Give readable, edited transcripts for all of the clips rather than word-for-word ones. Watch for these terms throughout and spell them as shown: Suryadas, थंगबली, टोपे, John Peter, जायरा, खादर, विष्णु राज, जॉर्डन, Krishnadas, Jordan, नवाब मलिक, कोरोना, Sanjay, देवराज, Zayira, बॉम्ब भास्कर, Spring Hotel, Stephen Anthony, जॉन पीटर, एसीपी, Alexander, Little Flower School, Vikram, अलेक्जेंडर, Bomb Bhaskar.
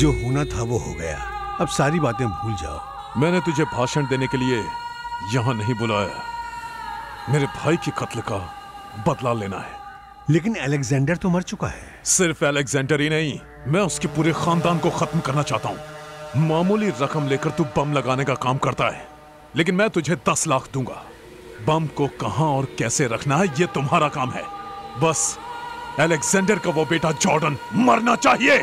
जो होना था वो हो गया, अब सारी बातें भूल जाओ। मैंने तुझे भाषण देने के लिए यहाँ नहीं बुलाया, मेरे भाई के कत्ल का बदला लेना है। लेकिन अलेक्जेंडर तो मर चुका है। सिर्फ अलेक्जेंडर ही नहीं, मैं उसके पूरे खानदान को खत्म करना चाहता हूँ। मामूली रकम लेकर तू बम लगाने का काम करता है, लेकिन मैं तुझे 10 लाख दूंगा। बम को कहाँ और कैसे रखना है ये तुम्हारा काम है, बस अलेक्जेंडर का वो बेटा जॉर्डन मरना चाहिए।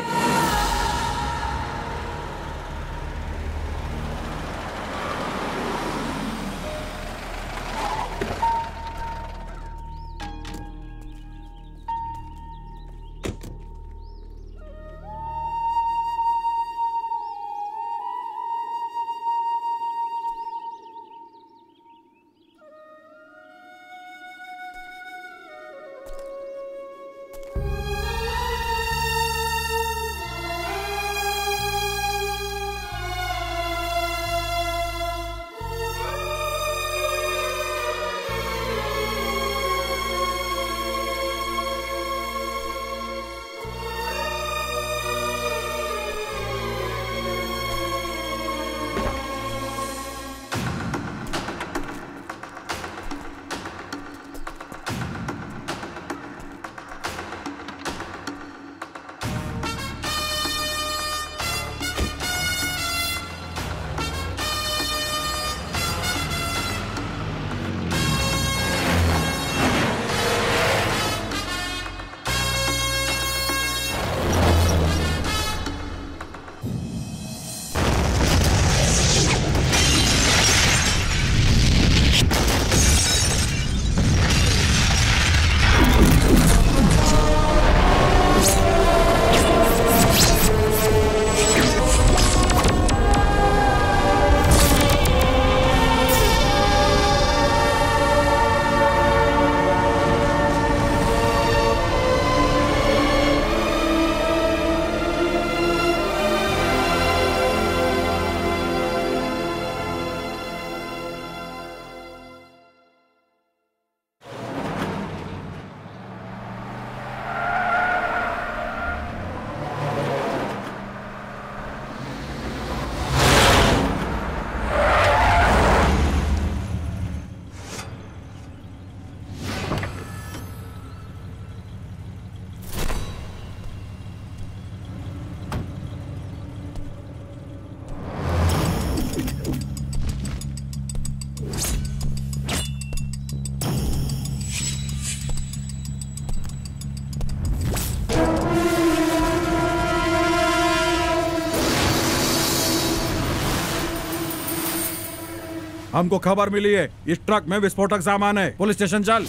हमको खबर मिली है इस ट्रक में विस्फोटक सामान है, पुलिस स्टेशन चल।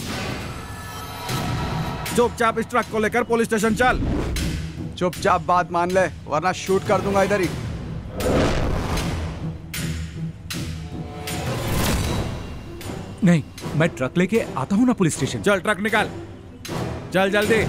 चुपचाप इस ट्रक को लेकर पुलिस स्टेशन चल। चुपचाप बात मान ले वरना शूट कर दूंगा इधर ही। नहीं, मैं ट्रक लेके आता हूं ना पुलिस स्टेशन। चल ट्रक निकाल, चल जल्दी।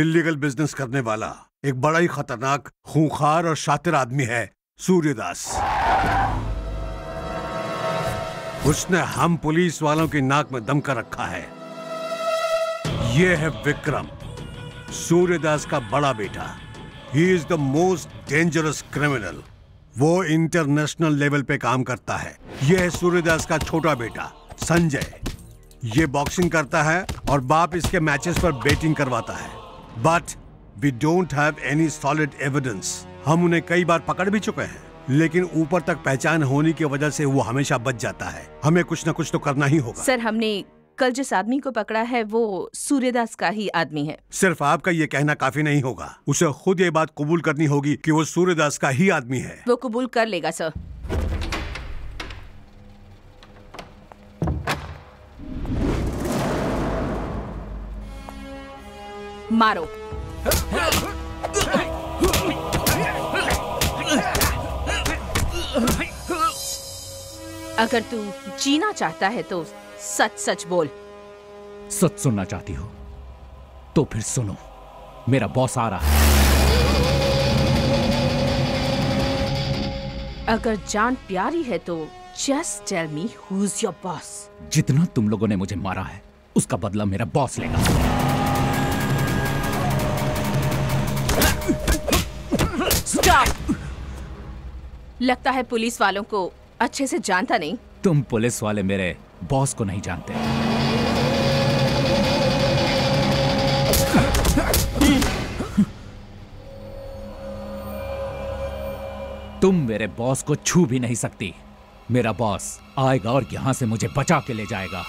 इल्लीगल बिजनेस करने वाला एक बड़ा ही खतरनाक, खूंखार और शातिर आदमी है सूर्यदास। उसने हम पुलिस वालों की नाक में दम कर रखा है। यह है विक्रम, सूर्यदास का बड़ा बेटा। He is the most dangerous criminal. वो इंटरनेशनल लेवल पे काम करता है। यह है सूर्यदास का छोटा बेटा संजय। ये बॉक्सिंग करता है और बाप इसके मैचेस पर बेटिंग करवाता है। But we don't have any solid evidence. हम उन्हें कई बार पकड़ भी चुके हैं, लेकिन ऊपर तक पहचान होने की वजह से वो हमेशा बच जाता है। हमें कुछ ना कुछ तो करना ही होगा। सर, हमने कल जिस आदमी को पकड़ा है वो सूर्यदास का ही आदमी है। सिर्फ आपका ये कहना काफी नहीं होगा, उसे खुद ये बात कबूल करनी होगी कि वो सूर्यदास का ही आदमी है। वो कबूल कर लेगा सर। मारो। अगर तू जीना चाहता है तो सच सच बोल। सच सुनना चाहती हो तो फिर सुनो, मेरा बॉस आ रहा है। अगर जान प्यारी है तो just tell me who is your boss. जितना तुम लोगों ने मुझे मारा है उसका बदला मेरा बॉस लेगा। लगता है पुलिस वालों को अच्छे से जानता नहीं। तुम पुलिस वाले मेरे बॉस को नहीं जानते। तुम मेरे बॉस को छू भी नहीं सकती। मेरा बॉस आएगा और यहां से मुझे बचा के ले जाएगा।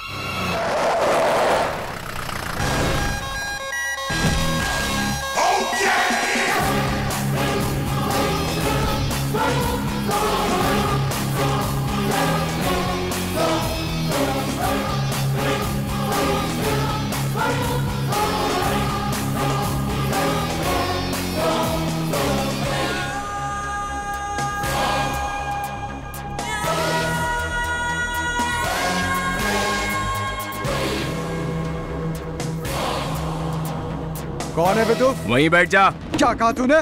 कौन है बेटू? वहीं बैठ जा। क्या कहा तूने?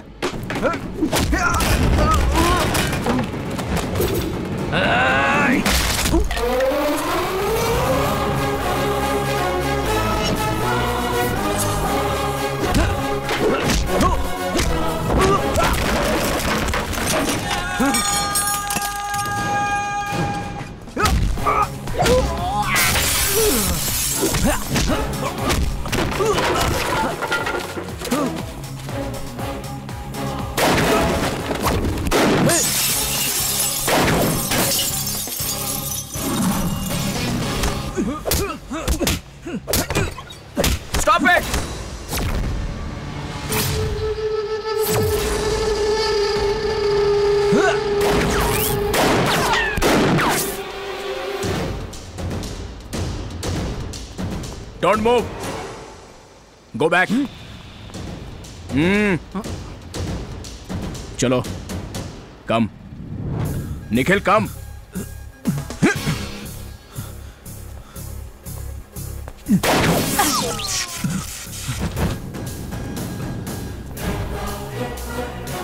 Don't move. Go back. चलो, कम निखिल, कम।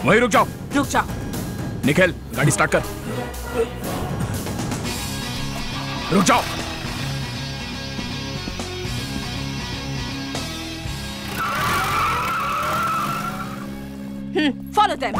वहीं रुक जाओ। रुक जाओ। निखिल, गाड़ी स्टार्ट कर। रुक जाओ। Follow them.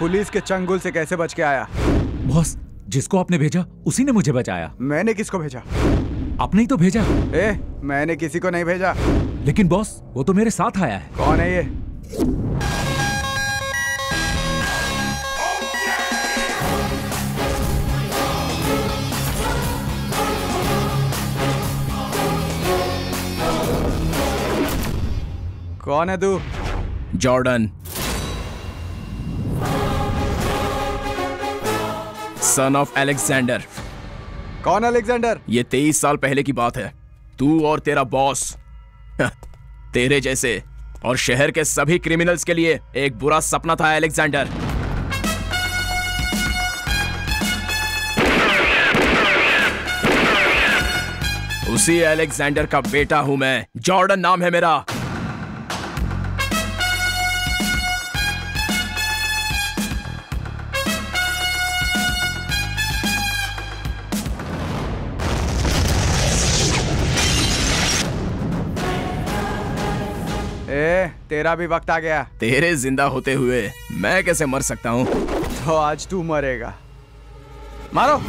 पुलिस के चंगुल से कैसे बच के आया? बॉस, जिसको आपने भेजा उसी ने मुझे बचाया। मैंने किसको भेजा? आपने ही तो भेजा। ए, मैंने किसी को नहीं भेजा। लेकिन बॉस, वो तो मेरे साथ आया है। कौन है ये? कौन है तू? जॉर्डन। Son of Alexander. कौन एलेक्सेंडर? ये 23 साल पहले की बात है। तू और तेरा बॉस, तेरे जैसे और शहर के सभी क्रिमिनल्स के लिए एक बुरा सपना था एलेक्सेंडर। उसी एलेक्सेंडर का बेटा हूं मैं, जॉर्डन नाम है मेरा। तेरा भी वक्त आ गया। तेरे जिंदा होते हुए मैं कैसे मर सकता हूँ? तो आज तू मरेगा। मारो।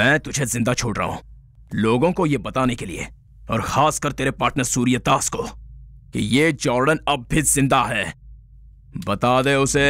मैं तुझे जिंदा छोड़ रहा हूँ लोगों को यह बताने के लिए, और खासकर तेरे पार्टनर सूर्यदास को, कि ये जॉर्डन अब भी जिंदा है। बता दे उसे।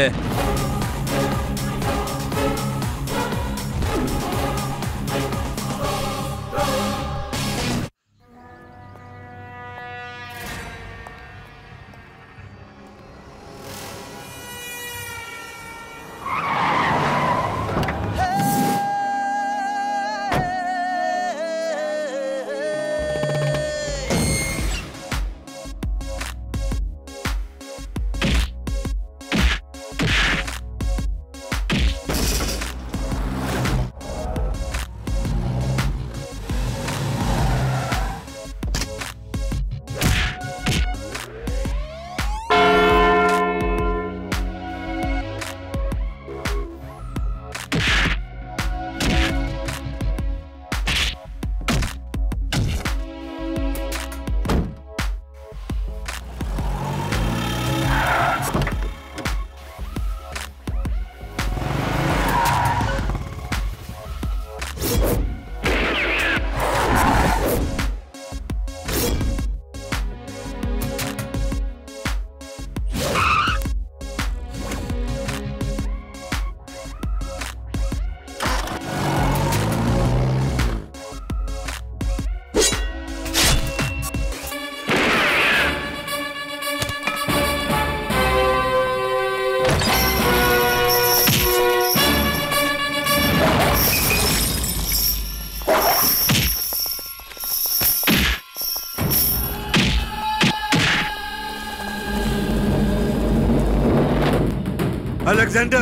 Alexander!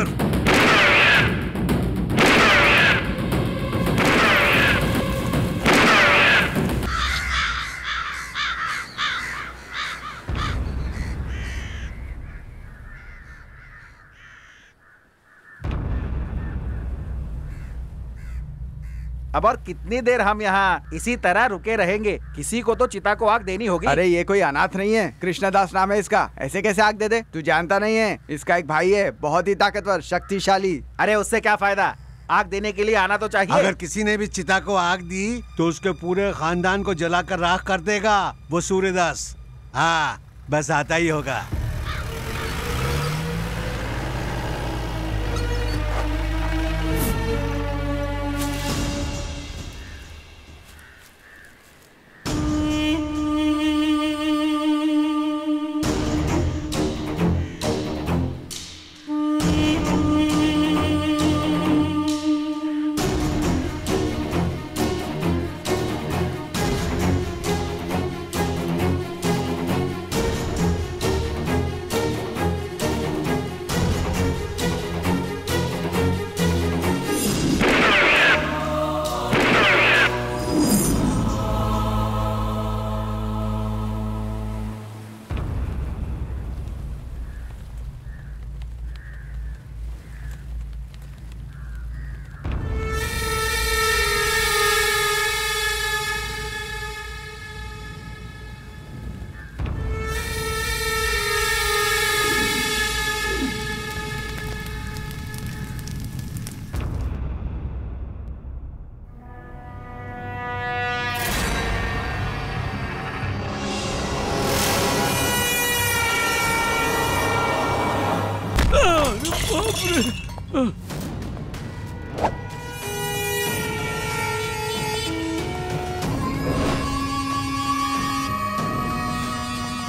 अब और कितनी देर हम यहाँ इसी तरह रुके रहेंगे? किसी को तो चिता को आग देनी होगी। अरे ये कोई अनाथ नहीं है, कृष्णदास नाम है इसका, ऐसे कैसे आग दे दे? तू जानता नहीं है, इसका एक भाई है बहुत ही ताकतवर शक्तिशाली। अरे उससे क्या फायदा, आग देने के लिए आना तो चाहिए। अगर किसी ने भी चिता को आग दी तो उसके पूरे खानदान को जलाकर राख कर देगा वो सूर्यदास। हाँ बस आता ही होगा।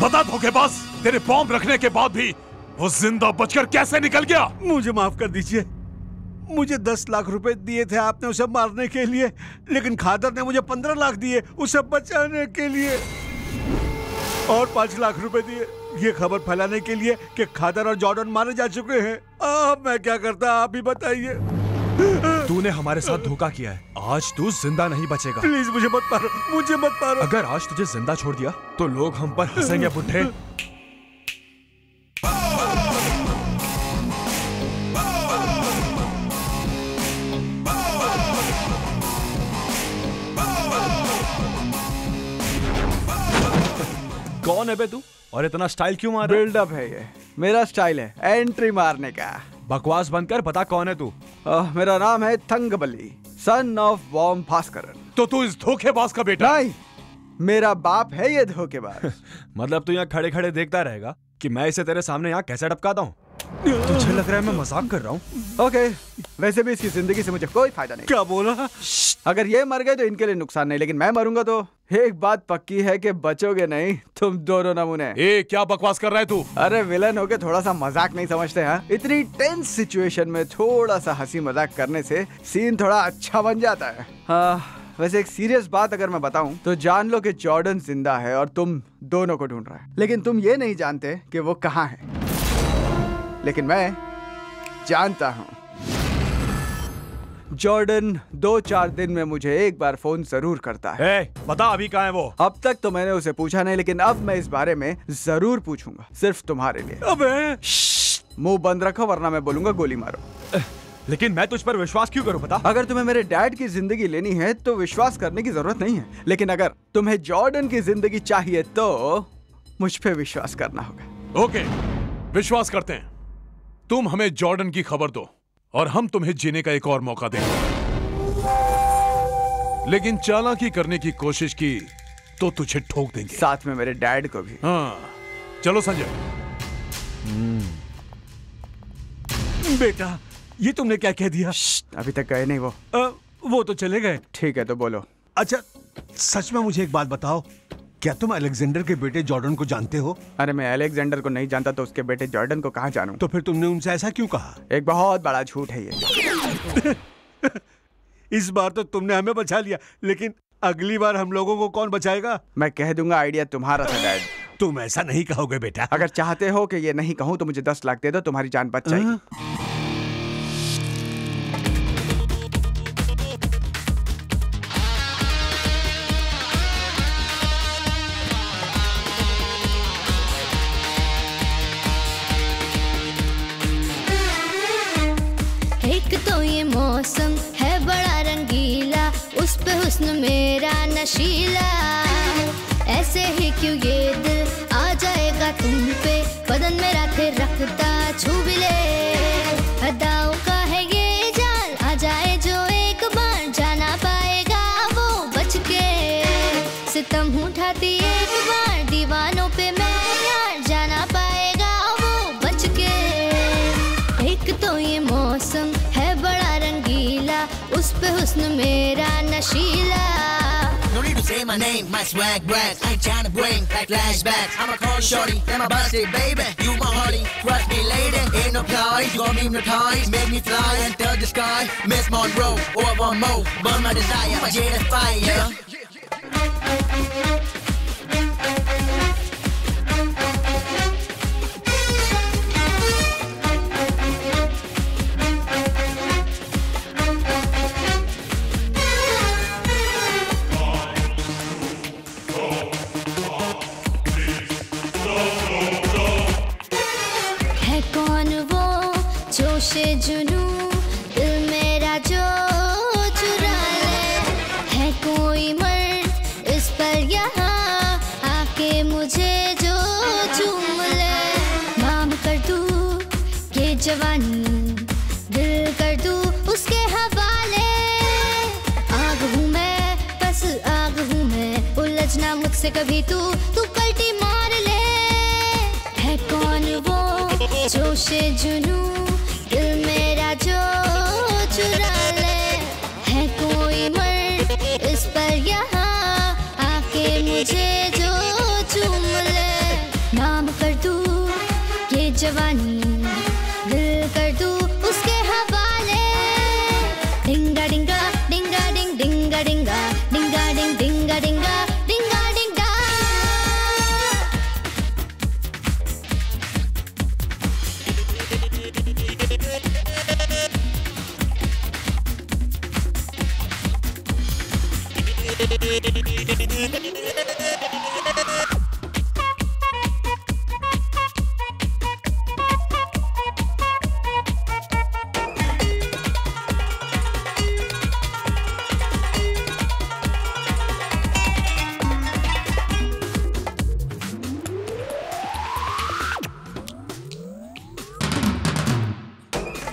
बता धोखेबाज, तेरे बॉम्ब रखने के बाद भी वो जिंदा बचकर कैसे निकल गया? मुझे माफ कर दीजिए, मुझे 10 लाख रुपए दिए थे आपने उसे मारने के लिए, लेकिन खादर ने मुझे 15 लाख दिए उसे बचाने के लिए और 5 लाख रुपए दिए ये खबर फैलाने के लिए कि खादर और जॉर्डन मारे जा चुके हैं। अब मैं क्या करता, आप ही बताइए। तूने हमारे साथ धोखा किया है, आज तू जिंदा नहीं बचेगा। प्लीज मुझे मत मारो, मुझे मत मारो। अगर आज तुझे जिंदा छोड़ दिया तो लोग हम पर हंसेंगे बुड्ढे। कौन है बे तू और इतना स्टाइल क्यों मार रहा है? बिल्डअप है ये, मेरा स्टाइल है एंट्री मारने का। बकवास बनकर बता कौन है तू। मेरा नाम है थंगबली, son of बॉम्ब भास्कर। तो तू इस धोखेबाज का बेटा? नहीं, मेरा बाप है ये धोखेबाज। मतलब तू यहाँ खड़े खड़े देखता रहेगा कि मैं इसे तेरे सामने यहाँ कैसे डपकाता हूँ? तुझे लग रहा है मैं मजाक कर रहा हूँ? ओके, वैसे भी इसकी जिंदगी से मुझे कोई फायदा नहीं। क्या बोला? अगर ये मर गए तो इनके लिए नुकसान नहीं, लेकिन मैं मरूंगा तो एक बात पक्की है कि बचोगे नहीं तुम दोनों नमूने। ए क्या बकवास कर रहा है तू? अरे विलन होके थोड़ा सा मजाक नहीं समझते हैं? इतनी टेंस सिचुएशन में थोड़ा सा हंसी मजाक करने से सीन थोड़ा अच्छा बन जाता है। वैसे एक सीरियस बात अगर मैं बताऊं तो जान लो कि जॉर्डन जिंदा है और तुम दोनों को ढूंढ रहा है, लेकिन तुम ये नहीं जानते कि वो कहाँ है। लेकिन मैं जानता हूँ जॉर्डन 2-4 दिन में मुझे एक बार फोन जरूर करता है। बता अभी कहाँ है वो? अब तक तो मैंने उसे पूछा नहीं, लेकिन अब मैं इस बारे में जरूर पूछूंगा, सिर्फ तुम्हारे लिए। अबे मुंह बंद रखो वरना मैं बोलूंगा गोली मारो। लेकिन मैं तुझ पर विश्वास क्यों करूं? बता, अगर तुम्हें मेरे डैड की जिंदगी लेनी है तो विश्वास करने की जरूरत नहीं है, लेकिन अगर तुम्हें जॉर्डन की जिंदगी चाहिए तो मुझ पर विश्वास करना होगा। ओके, विश्वास करते हैं। तुम हमें जॉर्डन की खबर दो और हम तुम्हें जीने का एक और मौका देंगे, लेकिन चालाकी करने की कोशिश की तो तुझे ठोक देंगे, साथ में मेरे डैड को भी। हाँ चलो संजय। बेटा ये तुमने क्या कह दिया? अभी तक गए नहीं वो। वो तो चले गए। ठीक है तो बोलो। अच्छा सच में मुझे एक बात बताओ, क्या तुम अलेक्जेंडर के बेटे जॉर्डन को जानते हो? अरे मैं अलेक्जेंडर को नहीं जानता तो उसके बेटे जॉर्डन को कहाँ जानूं? तो फिर तुमने उनसे ऐसा क्यों कहा? एक बहुत बड़ा झूठ है ये। इस बार तो तुमने हमें बचा लिया, लेकिन अगली बार हम लोगों को कौन बचाएगा? मैं कह दूंगा आइडिया तुम्हारा था डैड। तुम ऐसा नहीं कहोगे बेटा। अगर चाहते हो कि ये नहीं कहूँ तो मुझे 10 लाख दे दो, तुम्हारी जान बच जाएगी। एक तो ये मौसम है बड़ा रंगीला, उस हुस्न मेरा नशीला, ऐसे ही क्यों ये दिल आ जाएगा तुम पे, बदन में राखे रखता छू भी ले, अदाओं का है ये जाल, आ जाए जो एक बार जा ना पाएगा वो बच के, सितम उठाती एक बार दीवानों पे मैं यार, जा ना पाएगा वो बच के। एक तो ये मौसम है बड़ा रंगीला, उस पे हुस्न मेरा नशीला। No need to say my name, my swag rags. I ain't tryna bring back flashbacks. I'ma call shorty, then my boss say, baby, you my honey, crush me later. Ain't no ploy, you gon' be hypnotized. Make me fly and touch the sky. Miss Monroe, or I want more, burn my desire, my jade is fire. जुनू दिल मेरा जो चुरा ले, है कोई मर्द इस पर यहाँ आके मुझे जो चूम ले, माम कर दूँ ये जवानी, दिल कर दूँ उसके हवाले। आग हूँ मैं, बस आग हूँ मैं, उलझना मुझसे कभी तू, तू पलटी मार ले। है कौन वो जोशे जुनू दिल मेरा जो चुरा ले, है कोई मर्द इस पर यहाँ आके मुझे जो चूम ले, नाम कर दूँ ये जवानी, दिल कर दूँ उसके हवाले। डिंगा डिंगा डिंगा डिंग डिंगा डिंगा डिंगा डिंग डिंगा डिंगा डिंगा डिंगा।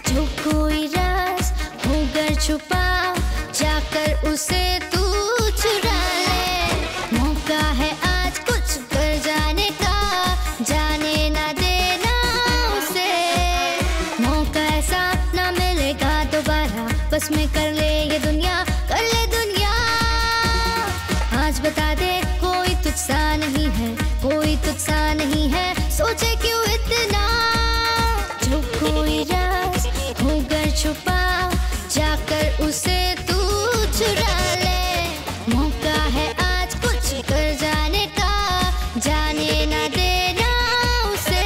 जो कोई राज होकर छुपा, जाकर उसे तू चुरा ले, मौका है आज कुछ कर जाने का, जाने ना देना उसे, मौका ऐसा ना मिलेगा दोबारा, बस में कर ले ये दुनिया, कर ले दुनिया। आज बता दे कोई तुझसा नहीं है, कोई तुझसा नहीं है, सोचे क्यों इतना। जो कोई राज होकर छुपा, जाकर उसे तू चुरा ले, मौका है आज कुछ कर जाने का, जाने ना देना उसे,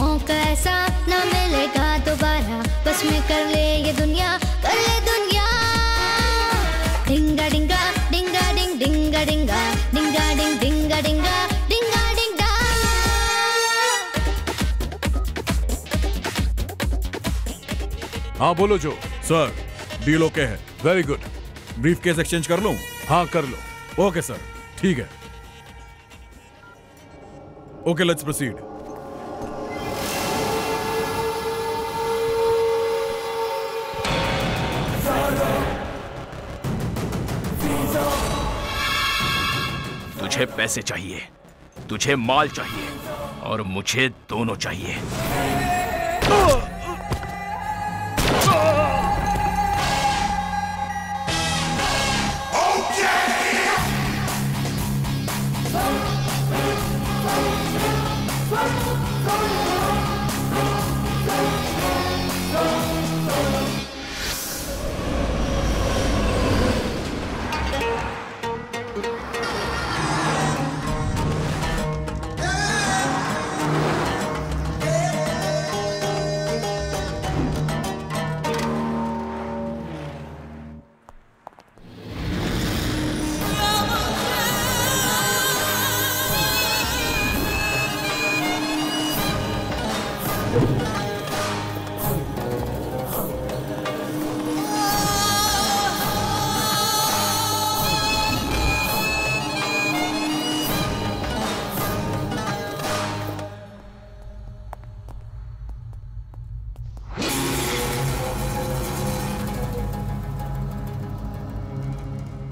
मौका ऐसा ना मिलेगा दोबारा, बस में कर ले ये दुनिया, कर ले दुनिया। डिंगा डिंगा डिंगा डिंग डिंगा डिंगा डिंगा डिंग डिंगा डिंगा डिंगा डिंगा। हाँ बोलो जो सर, डील ओके है। Very good. ब्रीफकेस एक्सचेंज कर लूं? हाँ कर लो। ओके सर, ठीक है। Okay let's proceed. तुझे पैसे चाहिए, तुझे माल चाहिए और मुझे दोनों चाहिए।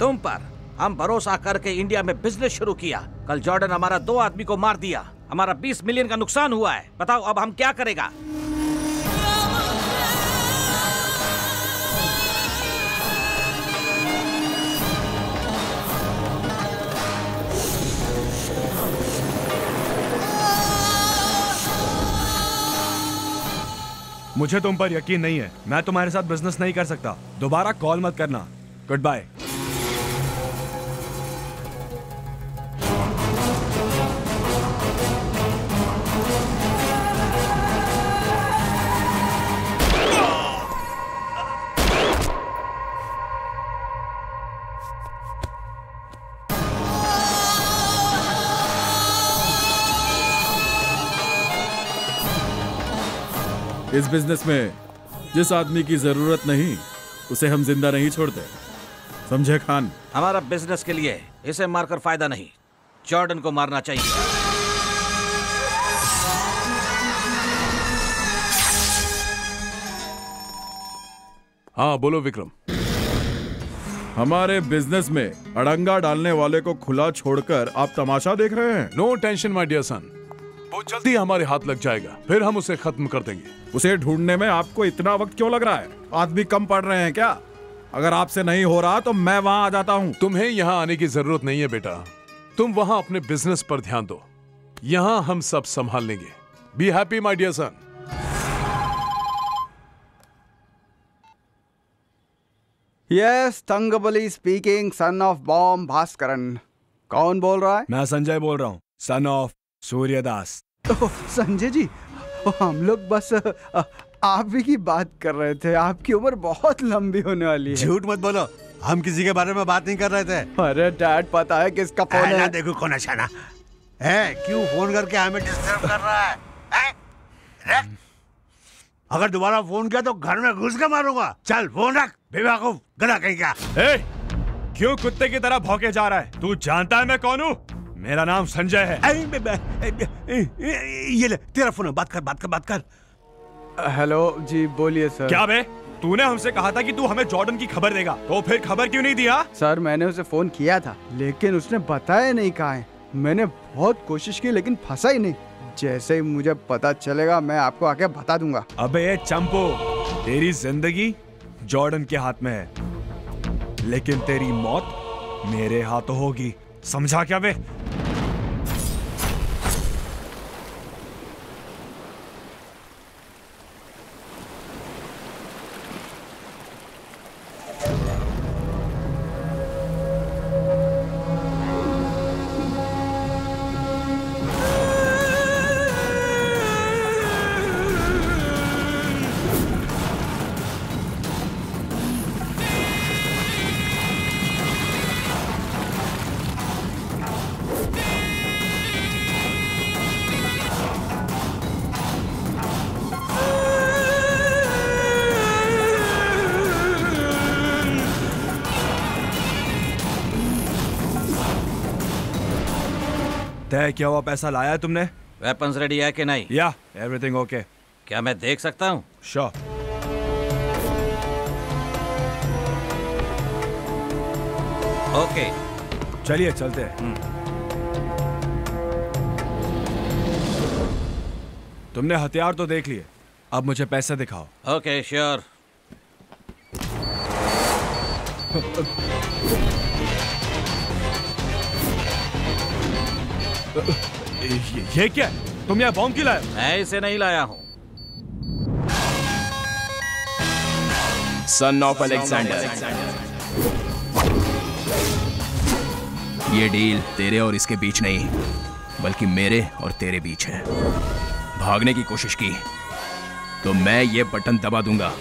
तुम पर हम भरोसा करके इंडिया में बिजनेस शुरू किया। कल जॉर्डन हमारा 2 आदमी को मार दिया, हमारा 20 मिलियन का नुकसान हुआ है। बताओ अब हम क्या करेगा? मुझे तुम पर यकीन नहीं है। मैं तुम्हारे साथ बिजनेस नहीं कर सकता। दोबारा कॉल मत करना। Good bye. इस बिजनेस में जिस आदमी की जरूरत नहीं उसे हम जिंदा नहीं छोड़ते, समझे खान? हमारा बिजनेस के लिए इसे मारकर फायदा नहीं, जॉर्डन को मारना चाहिए। हाँ बोलो विक्रम। हमारे बिजनेस में अड़ंगा डालने वाले को खुला छोड़कर आप तमाशा देख रहे हैं? No tension my dear son, वो जल्दी हमारे हाथ लग जाएगा, फिर हम उसे खत्म कर देंगे। उसे ढूंढने में आपको इतना वक्त क्यों लग रहा है? आदमी कम पड़ रहे हैं क्या? अगर आपसे नहीं हो रहा तो मैं वहां आ जाता हूं। तुम्हें यहां आने की जरूरत नहीं है बेटा, तुम वहां अपने बिजनेस पर ध्यान दो, यहां हम सब संभाल लेंगे। Be happy my dear son. Yes, थंगबली speaking, son of bomb Bhaskaran. कौन बोल रहा है? मैं संजय बोल रहा हूँ, सन ऑफ सूर्यदास। संजय जी, हम लोग बस आप भी की बात कर रहे थे। आपकी उम्र बहुत लंबी होने वाली है। झूठ मत बोलो, हम किसी के बारे में बात नहीं कर रहे थे। अरे डैड, पता है किसका फोन है? देखो कौन अचानक है, क्यों फोन करके हमें डिस्टर्ब कर रहा है? अगर दोबारा फोन किया तो घर में घुस के मारूंगा। चल फोन रख, बेवकूफ, गला कहीं का। क्यों कुत्ते की तरह भौंके जा रहा है? तू जानता है मैं कौन हूँ? मेरा नाम संजय है। ये ले तेरा फोन है, बात कर। हेलो जी, बोलिए सर। क्या बे, तूने हमसे कहा था कि तू हमें जॉर्डन की खबर देगा, तो फिर खबर क्यों नहीं दिया? सर मैंने उसे फोन किया था लेकिन उसने बताया नहीं कहाँ है। मैंने बहुत कोशिश की लेकिन फंसा ही नहीं। जैसे ही मुझे पता चलेगा मैं आपको आके बता दूंगा। अबे चंपू, तेरी जिंदगी जॉर्डन के हाथ में है लेकिन तेरी मौत मेरे हाथों होगी, समझा क्या बे? क्या हुआ, पैसा लाया तुमने? वेपन्स रेडी है कि नहीं? या एवरीथिंग ओके। क्या मैं देख सकता हूँ? श्योर। ओके चलिए चलते हैं। तुमने हथियार तो देख लिए, अब मुझे पैसे दिखाओ। Okay sure. ये क्या? तुम यहाँ बॉम्ब क्यों लाए? मैं इसे नहीं लाया हूँ। सन ऑफ अलेक्जेंडर, ये डील तेरे और इसके बीच नहीं बल्कि मेरे और तेरे बीच है। भागने की कोशिश की तो मैं ये बटन दबा दूंगा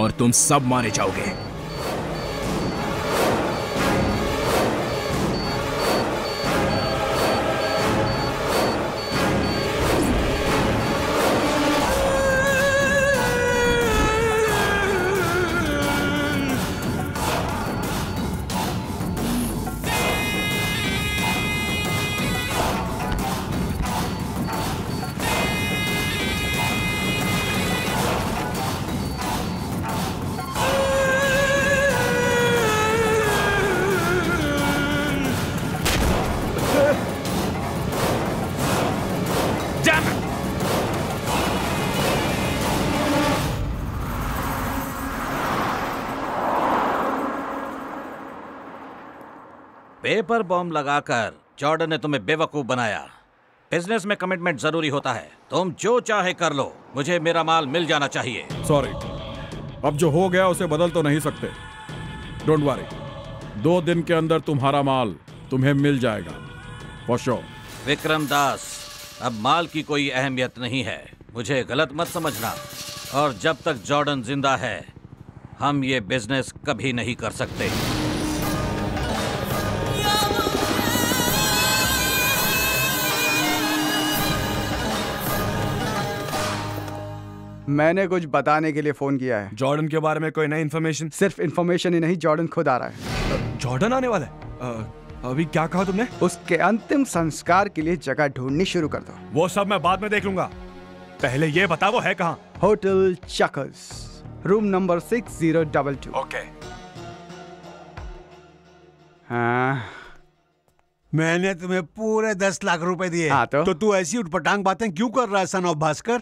और तुम सब मारे जाओगे। पेपर बॉम्ब लगाकर जॉर्डन ने तुम्हें बेवकूफ बनाया। बिजनेस में कमिटमेंट जरूरी होता है। तुम जो चाहे कर लो, मुझे मेरा माल मिल जाना चाहिए। सॉरी, अब जो हो गया उसे बदल तो नहीं सकते। डोंट वरी, 2 दिन के अंदर तुम्हारा माल तुम्हें मिल जाएगा फॉर श्योर। विक्रम दास, अब माल की कोई अहमियत नहीं है, मुझे गलत मत समझना। और जब तक जॉर्डन जिंदा है हम ये बिजनेस कभी नहीं कर सकते। मैंने कुछ बताने के लिए फोन किया है। जॉर्डन के बारे में कोई नई इन्फॉर्मेशन? सिर्फ इन्फॉर्मेशन ही नहीं, जॉर्डन खुद आ रहा है। जॉर्डन आने वाला है? अभी क्या कहा तुमने? उसके अंतिम संस्कार के लिए जगह ढूंढनी शुरू कर दो। वो सब मैं बाद में देख लूंगा, पहले ये बता वो है कहाँ? Hotel Checkers, room number 6022। Okay. हाँ, मैंने तुम्हें पूरे 10 लाख रुपए दिए। हाँ तो तू ऐसी उटपटांग बातें क्यों कर रहा है सन ऑफ भास्कर?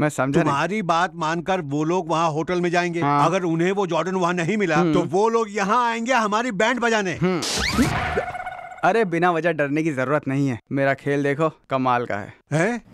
मैं समझा तुम्हारी बात मानकर वो लोग वहाँ होटल में जाएंगे। हाँ। अगर उन्हें वो जॉर्डन वहाँ नहीं मिला तो वो लोग यहाँ आएंगे हमारी बैंड बजाने। अरे बिना वजह डरने की जरूरत नहीं है, मेरा खेल देखो, कमाल का है,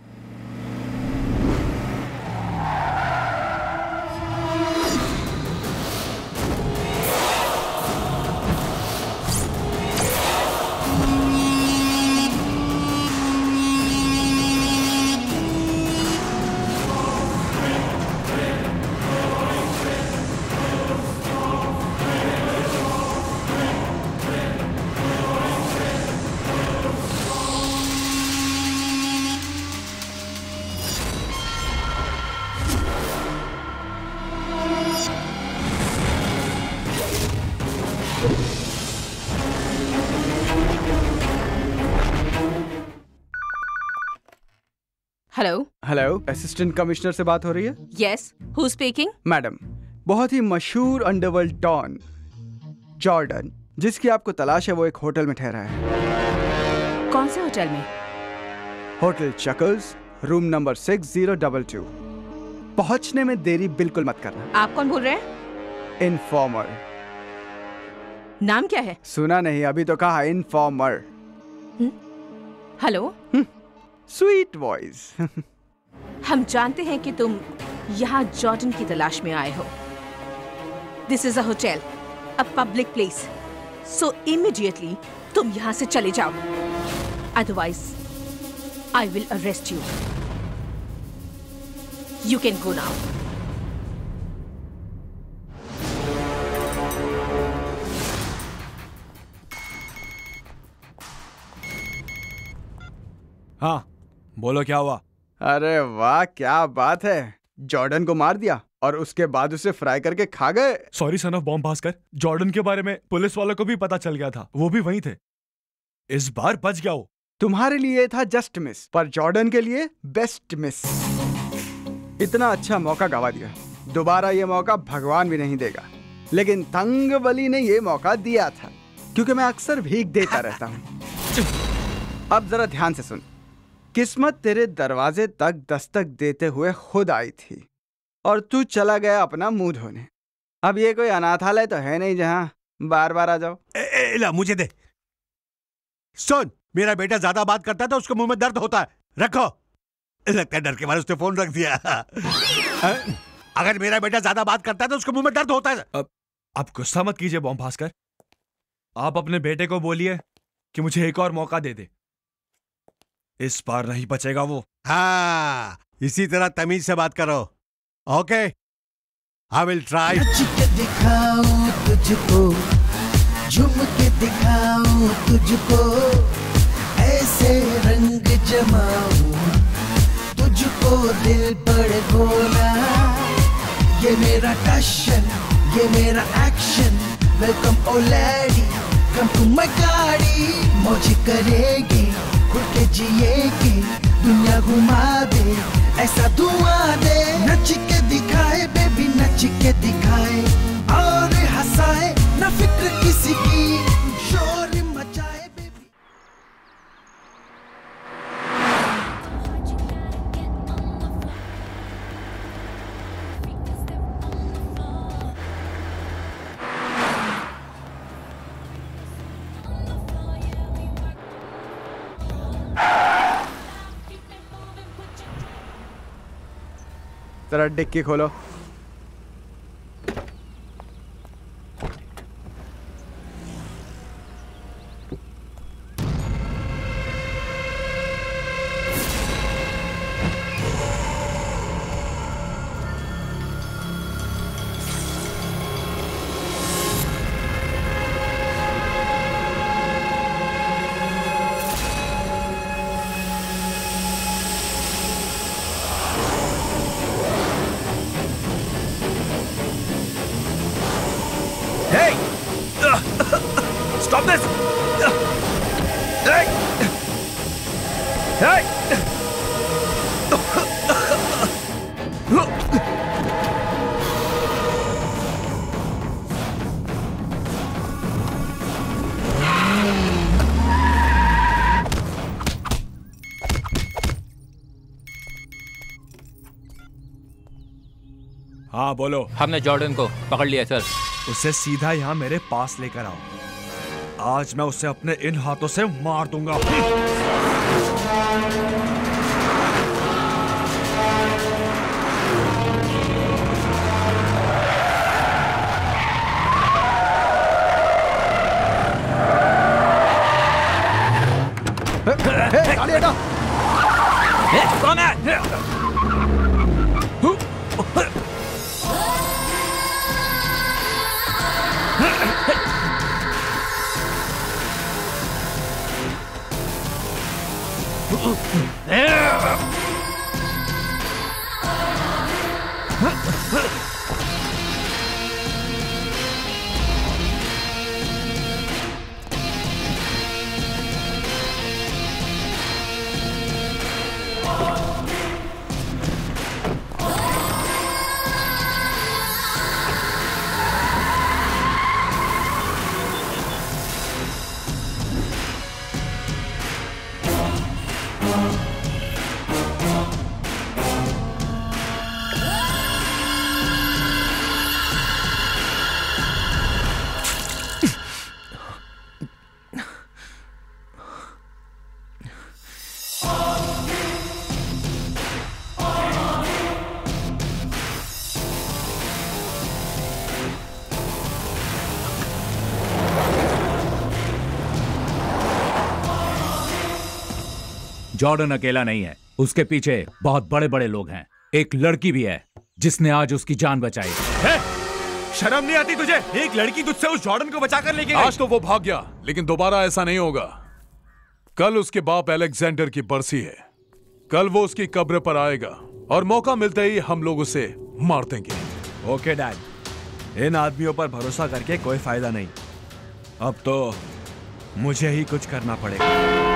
असिस्टेंट कमिश्नर से बात हो रही है? Yes, who speaking? मैडम, बहुत ही मशहूर अंडरवर्ल्ड डॉन जॉर्डन, जिसकी आपको तलाश है, वो एक होटल में ठहरा है। कौन से होटल में? Hotel Checkers, room number 6022। पहुंचने में देरी बिल्कुल मत करना। आप कौन बोल रहे हैं? इनफॉर्मर। नाम क्या है? सुना नहीं? अभी तो कहा इनफॉर्मर। Hello, sweet voice. हम जानते हैं कि तुम यहाँ जॉर्डन की तलाश में आए हो। This is a hotel, a public place, so immediately तुम यहाँ से चले जाओ, otherwise I will arrest you. You can go now. हाँ बोलो, क्या हुआ? अरे वाह, क्या बात है, जॉर्डन को मार दिया और उसके बाद उसे फ्राई करके खा गए। Sorry son of बॉम्ब भास्कर, जॉर्डन के बारे में पुलिस वालों को भी पता चल गया था, वो भी वहीं थे। इस बार बच गया हो। तुम्हारे लिए था जस्ट मिस, पर जॉर्डन के लिए बेस्ट मिस। इतना अच्छा मौका गवा दिया, दोबारा ये मौका भगवान भी नहीं देगा। लेकिन थंगबली ने ये मौका दिया था, क्योंकि मैं अक्सर भीग देता रहता हूँ। अब जरा ध्यान से सुन। किस्मत तेरे दरवाजे तक दस्तक देते हुए खुद आई थी और तू चला गया अपना मुंह धोने। अब ये कोई अनाथालय तो है नहीं जहाँ बार बार आ जाओ। ला मुझे दे। सुन, मेरा बेटा ज्यादा बात करता है तो उसके मुंह में दर्द होता है। रखो, लगता है डर के मारे उसने फोन रख दिया। अगर मेरा बेटा ज्यादा बात करता है तो उसके मुंह में दर्द होता है। आप गुस्सा मत कीजिए बॉम्ब भास्कर, आप अपने बेटे को बोलिए कि मुझे एक और मौका दे दे, इस बार नहीं बचेगा वो। हाँ, इसी तरह तमीज से बात करो। Okay, I will try. नच के दिखाऊं तुझको, झूम के दिखाऊं तुझको, ऐसे रंग जमाऊं तुझको दिल पर बोला। ये मेरा टशन, ये मेरा action, welcome oh lady, come to my गाड़ी। मौज करेगी, खुल के जिएगी, दुनिया घुमा दे, ऐसा दुआ दे। नच के दिखाए बेबी, नच के दिखाए और हंसाए, ना फिक्र किसी की, शोर मचाए बेबी। जरा डिक्की खोलो। हाँ बोलो। हमने जॉर्डन को पकड़ लिया सर। उसे सीधा यहाँ मेरे पास लेकर आओ। आज मैं उसे अपने इन हाथों से मार दूंगा। जॉर्डन अकेला नहीं है, उसके पीछे बहुत बड़े बड़े लोग हैं। एक लड़की भी है जिसने आज उसकी जान बचाई है। शर्म नहीं आती तुझे? एक लड़की तुझसे उस जॉर्डन को बचाकर लेके गई। आज तो वो भाग गया, लेकिन दोबारा ऐसा नहीं होगा। कल उसके बाप अलेक्जेंडर की बरसी है। कल वो उसकी कब्र पर आएगा और मौका मिलते ही हम लोग उसे मार देंगे। ओके डैड, इन आदमियों पर भरोसा करके कोई फायदा नहीं। अब तो मुझे ही कुछ करना पड़ेगा।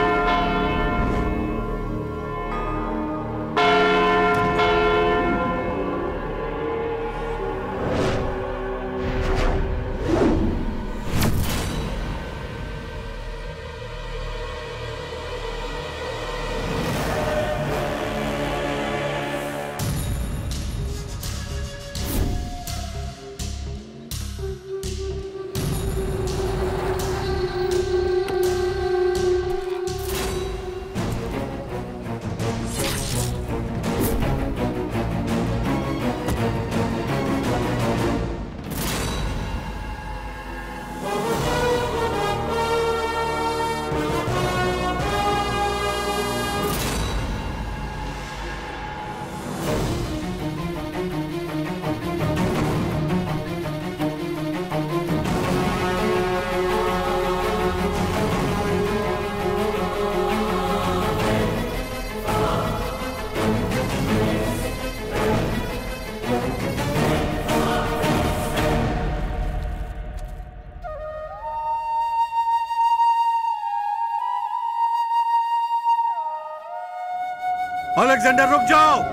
अलेक्जेंडर रुक जाओ।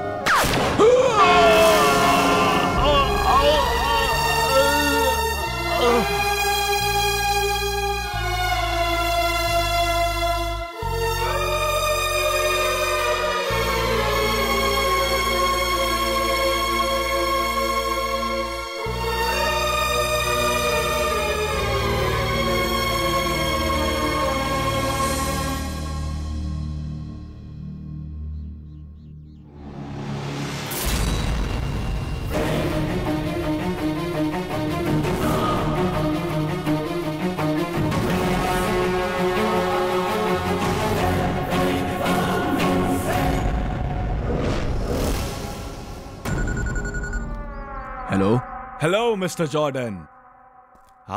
हेलो मिस्टर जॉर्डन,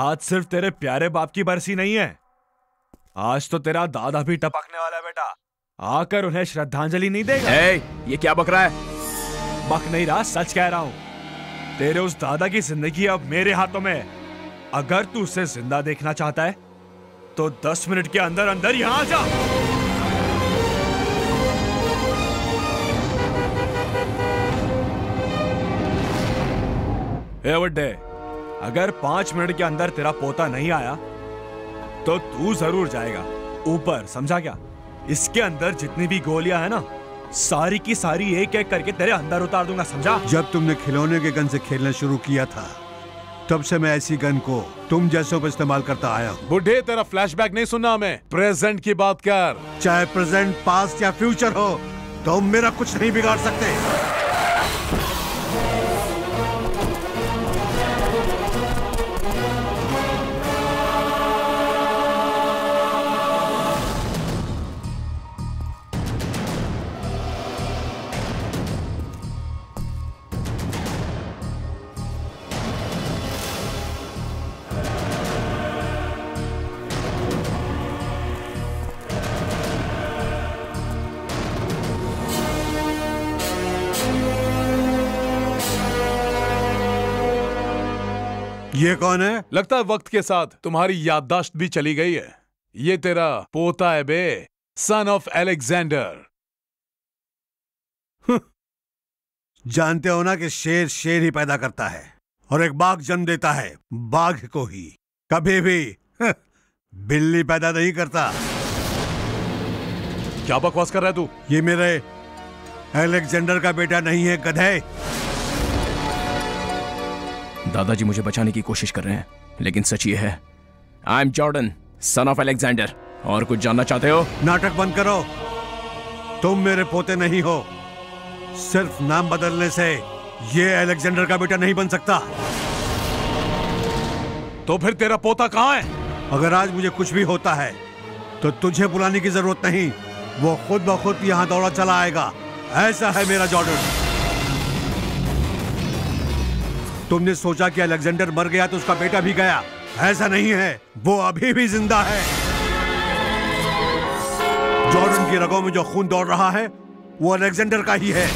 आज सिर्फ तेरे प्यारे बाप की बरसी नहीं है, आज तो तेरा दादा भी टपकने वाला है बेटा। आकर उन्हें श्रद्धांजलि नहीं देगा। ये क्या बक रहा है? बक नहीं रहा, सच कह रहा हूं। तेरे उस दादा की जिंदगी अब मेरे हाथों में है। अगर तू उसे जिंदा देखना चाहता है तो 10 मिनट के अंदर अंदर यहां आ जा। बड्डे, अगर 5 मिनट के अंदर तेरा पोता नहीं आया तो तू जरूर जाएगा ऊपर, समझा क्या? इसके अंदर जितनी भी गोलियां है ना, सारी की सारी एक एक करके तेरे अंदर उतार दूंगा, समझा? जब तुमने खिलौने के गन से खेलना शुरू किया था तब से मैं ऐसी गन को तुम जैसों पर इस्तेमाल करता आया हूँ। बुढ़े, तेरा फ्लैशबैक नहीं सुनना, मैं प्रेजेंट की बात कर। चाहे प्रेजेंट, पास्ट या फ्यूचर हो, तुम मेरा कुछ नहीं बिगाड़ सकते। ये कौन है? लगता है वक्त के साथ तुम्हारी याददाश्त भी चली गई है। ये तेरा पोता है बे, सन ऑफ एलेक्जेंडर। जानते हो ना कि शेर ही पैदा करता है और एक बाघ जन्म देता है, बाघ को ही, कभी भी बिल्ली पैदा नहीं करता। क्या बकवास कर रहा है तू? ये मेरे एलेक्जेंडर का बेटा नहीं है, गधे। दादाजी मुझे बचाने की कोशिश कर रहे हैं, लेकिन सच ये है, I am जॉर्डन, son of Alexander. और कुछ जानना चाहते हो? नाटक बंद करो, तुम मेरे पोते नहीं हो। सिर्फ नाम बदलने से ये एलेक्जेंडर का बेटा नहीं बन सकता। तो फिर तेरा पोता कहाँ है? अगर आज मुझे कुछ भी होता है तो तुझे बुलाने की जरूरत नहीं, वो खुद ब खुद यहाँ दौड़ा चला आएगा। ऐसा है मेरा जॉर्डन। तुमने सोचा कि अलेक्जेंडर मर गया तो उसका बेटा भी गया, ऐसा नहीं है, वो अभी भी जिंदा है। जॉर्डन की रगों में जो खून दौड़ रहा है वो अलेक्जेंडर का ही है।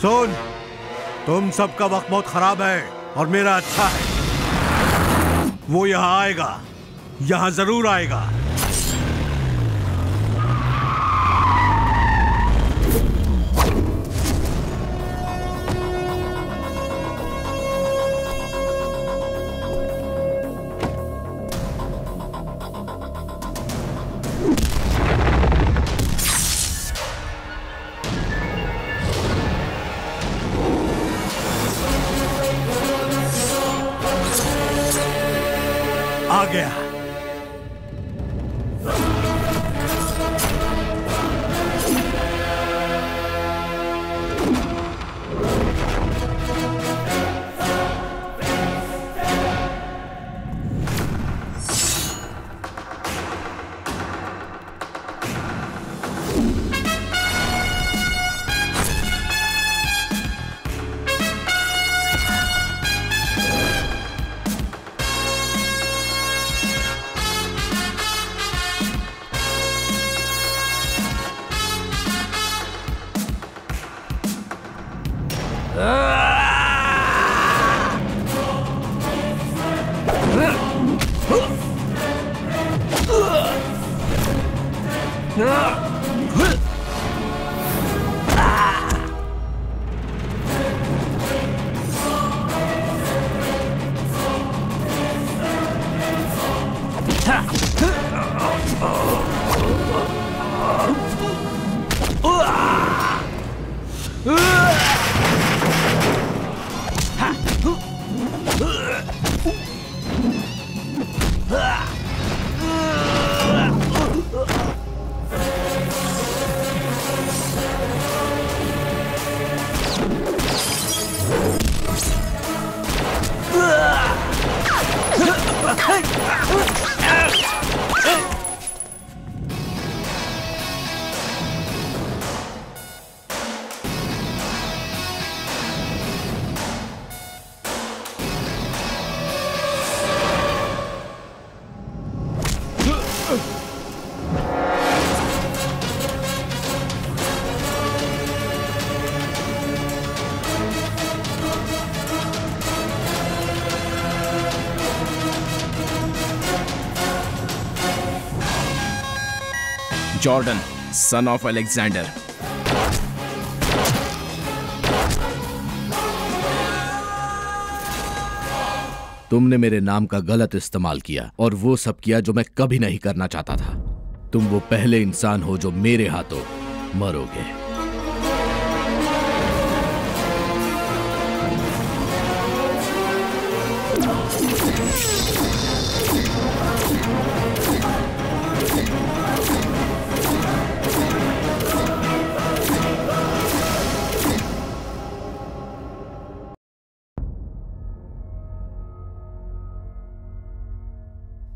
सुन, तुम सबका वक्त बहुत खराब है और मेरा अच्छा है। वो यहाँ आएगा, यहाँ जरूर आएगा। जॉर्डन son of अलेक्जेंडर। तुमने मेरे नाम का गलत इस्तेमाल किया और वो सब किया जो मैं कभी नहीं करना चाहता था। तुम वो पहले इंसान हो जो मेरे हाथों मरोगे।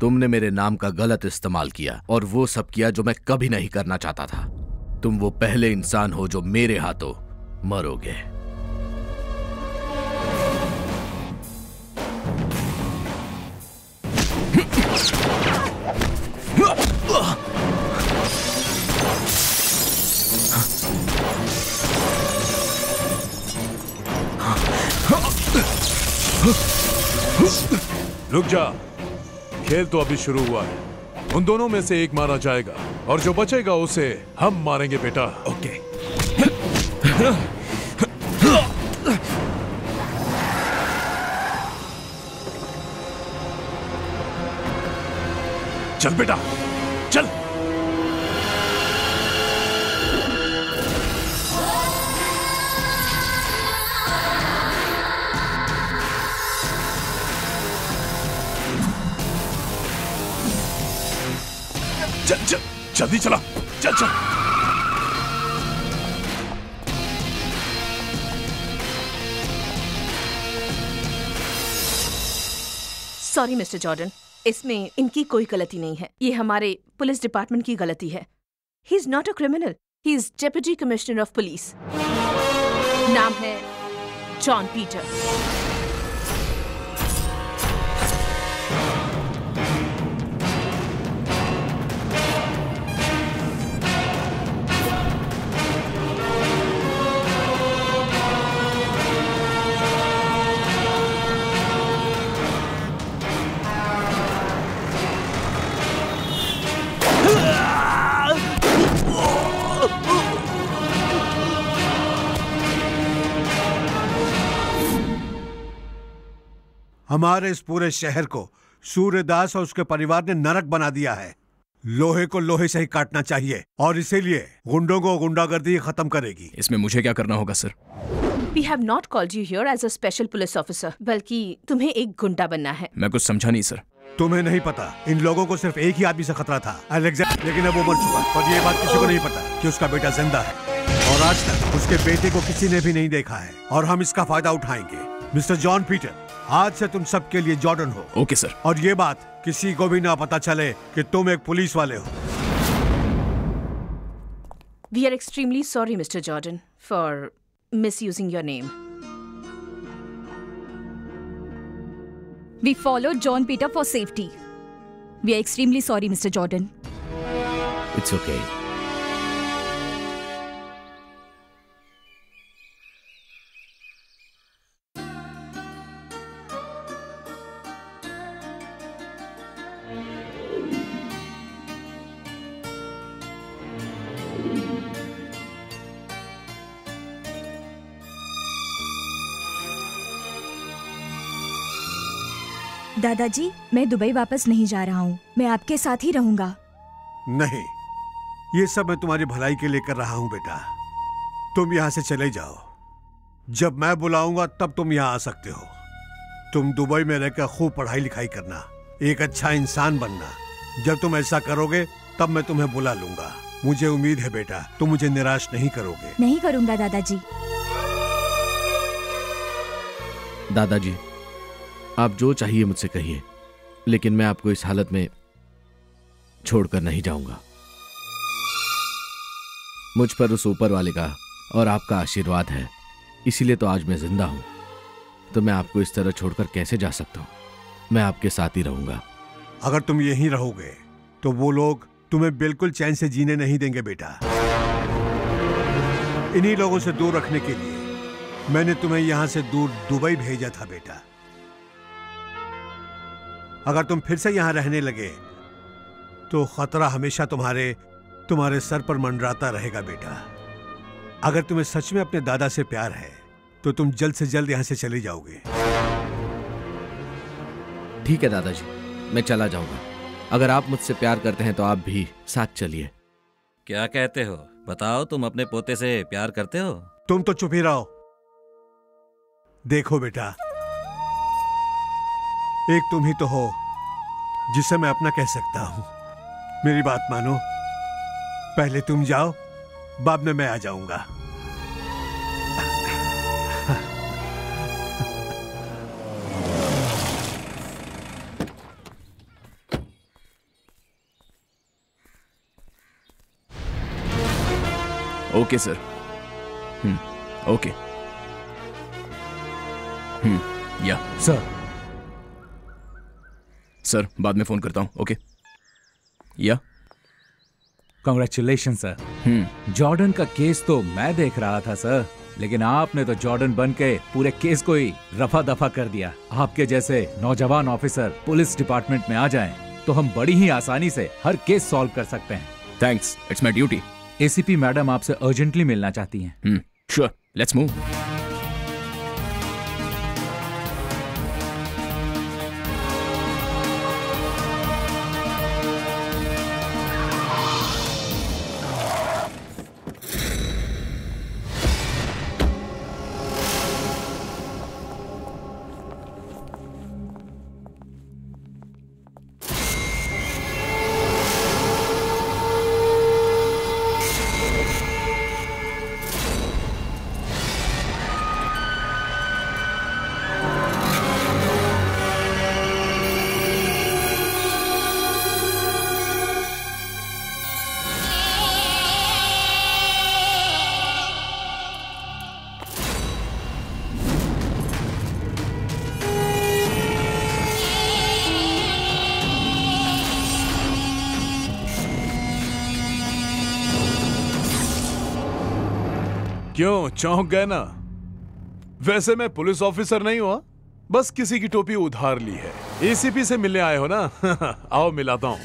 तुमने मेरे नाम का गलत इस्तेमाल किया और वो सब किया जो मैं कभी नहीं करना चाहता था। तुम वो पहले इंसान हो जो मेरे हाथों मरोगे। रुक जा, खेल तो अभी शुरू हुआ है। उन दोनों में से एक मारा जाएगा और जो बचेगा उसे हम मारेंगे बेटा। ओके। चल बेटा चल। जल्दी चला, चल चल। सॉरी मिस्टर जॉर्डन, इसमें इनकी कोई गलती नहीं है। ये हमारे पुलिस डिपार्टमेंट की गलती है। He is not a criminal, he is deputy commissioner of police. नाम है जॉन पीटर। हमारे इस पूरे शहर को सूर्यदास और उसके परिवार ने नरक बना दिया है। लोहे को लोहे से ही काटना चाहिए और इसीलिए गुंडों को गुंडागर्दी खत्म करेगी। इसमें मुझे क्या करना होगा sir? We have not called you here as a special police officer, बल्कि तुम्हें एक गुंडा बनना है। मैं कुछ समझा नहीं सर। तुम्हें नहीं पता, इन लोगों को सिर्फ एक ही आदमी से खतरा था, अलेक्जेंडर, लेकिन अब वो मर चुका है। और ये बात किसी को नहीं पता कि उसका बेटा जिंदा है और आज तक उसके बेटे को किसी ने भी नहीं देखा है और हम इसका फायदा उठाएंगे। मिस्टर जॉन पीटर, आज से तुम सबके लिए जॉर्डन हो। Okay sir. और ये बात किसी को भी ना पता चले कि तुम एक पुलिस वाले हो। We are extremely sorry, Mr. Jordan, for misusing your name. We followed John Peter for safety. We are extremely sorry, Mr. Jordan. It's okay. दादाजी, मैं दुबई वापस नहीं जा रहा हूँ, मैं आपके साथ ही रहूँगा। नहीं, ये सब मैं तुम्हारी भलाई के लिए कर रहा हूँ बेटा। तुम यहाँ से चले जाओ, जब मैं बुलाऊंगा तब तुम यहाँ आ सकते हो। तुम दुबई में रहकर खूब पढ़ाई लिखाई करना, एक अच्छा इंसान बनना। जब तुम ऐसा करोगे तब मैं तुम्हें बुला लूंगा। मुझे उम्मीद है बेटा तुम मुझे निराश नहीं करोगे। नहीं करूँगा दादाजी। दादाजी, आप जो चाहिए मुझसे कहिए, लेकिन मैं आपको इस हालत में छोड़कर नहीं जाऊंगा। मुझ पर उस ऊपर वाले का और आपका आशीर्वाद है, इसीलिए तो आज मैं जिंदा हूं। तो मैं आपको इस तरह छोड़कर कैसे जा सकता हूं? मैं आपके साथ ही रहूंगा। अगर तुम यहीं रहोगे तो वो लोग तुम्हें बिल्कुल चैन से जीने नहीं देंगे बेटा। इन्हीं लोगों से दूर रखने के लिए मैंने तुम्हें यहां से दूर दुबई भेजा था बेटा। अगर तुम फिर से यहां रहने लगे तो खतरा हमेशा तुम्हारे तुम्हारे सर पर मंडराता रहेगा बेटा। अगर तुम्हें सच में अपने दादा से प्यार है तो तुम जल्द से जल्द यहां से चले जाओगे। ठीक है दादाजी, मैं चला जाऊंगा। अगर आप मुझसे प्यार करते हैं तो आप भी साथ चलिए। क्या कहते हो, बताओ तुम अपने पोते से प्यार करते हो? तुम तो चुप ही रहो। देखो बेटा, एक तुम ही तो हो जिसे मैं अपना कह सकता हूं। मेरी बात मानो, पहले तुम जाओ, बाद में मैं आ जाऊंगा। Okay sir. Okay. Yeah sir. Sir बाद में फोन करता हूँ। Okay. Yeah congratulation sir. जॉर्डन का केस तो मैं देख रहा था सर, लेकिन आपने तो जॉर्डन बन के पूरे केस को ही रफा दफा कर दिया। आपके जैसे नौजवान ऑफिसर पुलिस डिपार्टमेंट में आ जाएं तो हम बड़ी ही आसानी से हर केस सॉल्व कर सकते हैं। Thanks, it's my duty. एसीपी madam आपसे अर्जेंटली मिलना चाहती हैं। Sure, let's move. क्यों चौंक गए ना? वैसे मैं पुलिस ऑफिसर नहीं हुआ, बस किसी की टोपी उधार ली है। एसीपी से मिलने आए हो ना? आओ मिलाता हूँ।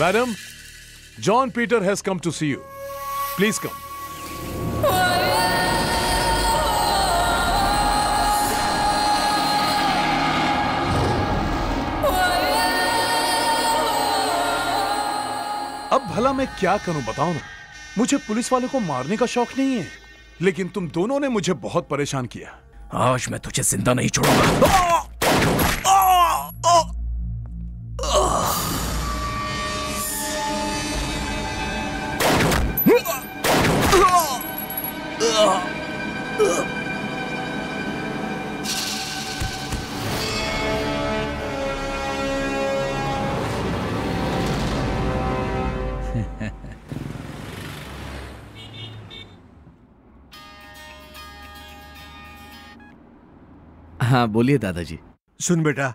Madam, जॉन पीटर has come to see you, please come. अब भला मैं क्या करूं बताओ ना? मुझे पुलिस वाले को मारने का शौक नहीं है, लेकिन तुम दोनों ने मुझे बहुत परेशान किया। आज मैं तुझे जिंदा नहीं छोड़ूंगा। हाँ बोलिए दादाजी। सुन बेटा,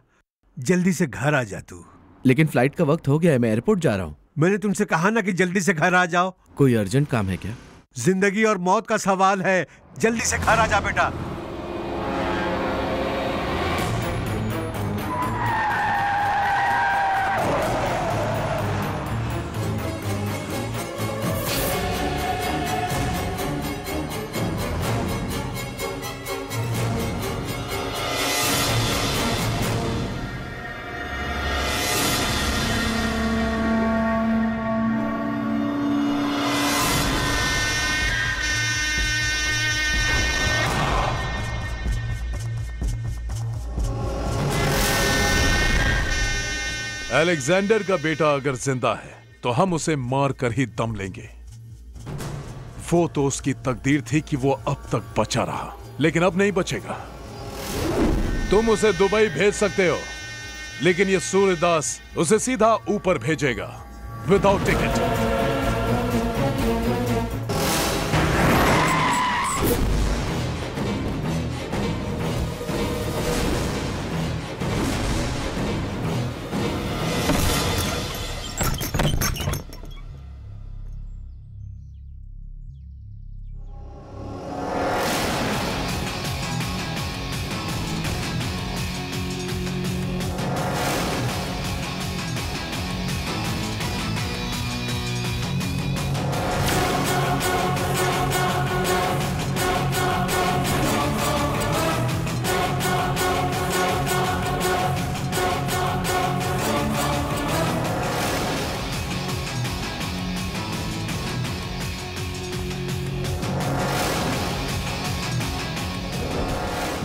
जल्दी से घर आ जा तू। लेकिन फ्लाइट का वक्त हो गया है, मैं एयरपोर्ट जा रहा हूँ। मैंने तुमसे कहा ना कि जल्दी से घर आ जाओ। कोई अर्जेंट काम है क्या? जिंदगी और मौत का सवाल है, जल्दी से घर आ जा बेटा। अलेक्जेंडर का बेटा अगर जिंदा है तो हम उसे मार कर ही दम लेंगे। वो तो उसकी तकदीर थी कि वो अब तक बचा रहा, लेकिन अब नहीं बचेगा। तुम उसे दुबई भेज सकते हो, लेकिन ये सूर्यदास उसे सीधा ऊपर भेजेगा विदाउट टिकट।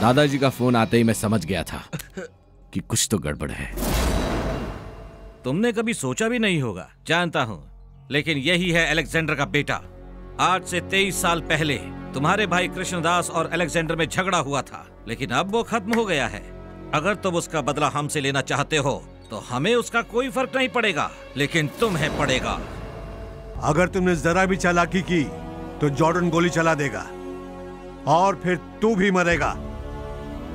दादाजी का फोन आते ही मैं समझ गया था कि कुछ तो गड़बड़ है। तुमने कभी सोचा भी नहीं होगा, जानता हूँ, लेकिन यही है अलेक्जेंडर का बेटा। आज से 23 साल पहले तुम्हारे भाई कृष्णदास और अलेक्जेंडर में झगड़ा हुआ था, लेकिन अब वो खत्म हो गया है। अगर तुम उसका बदला हमसे लेना चाहते हो तो हमें उसका कोई फर्क नहीं पड़ेगा, लेकिन तुम्हें पड़ेगा। अगर तुमने जरा भी चालाकी की तो जॉर्डन गोली चला देगा और फिर तू भी मरेगा।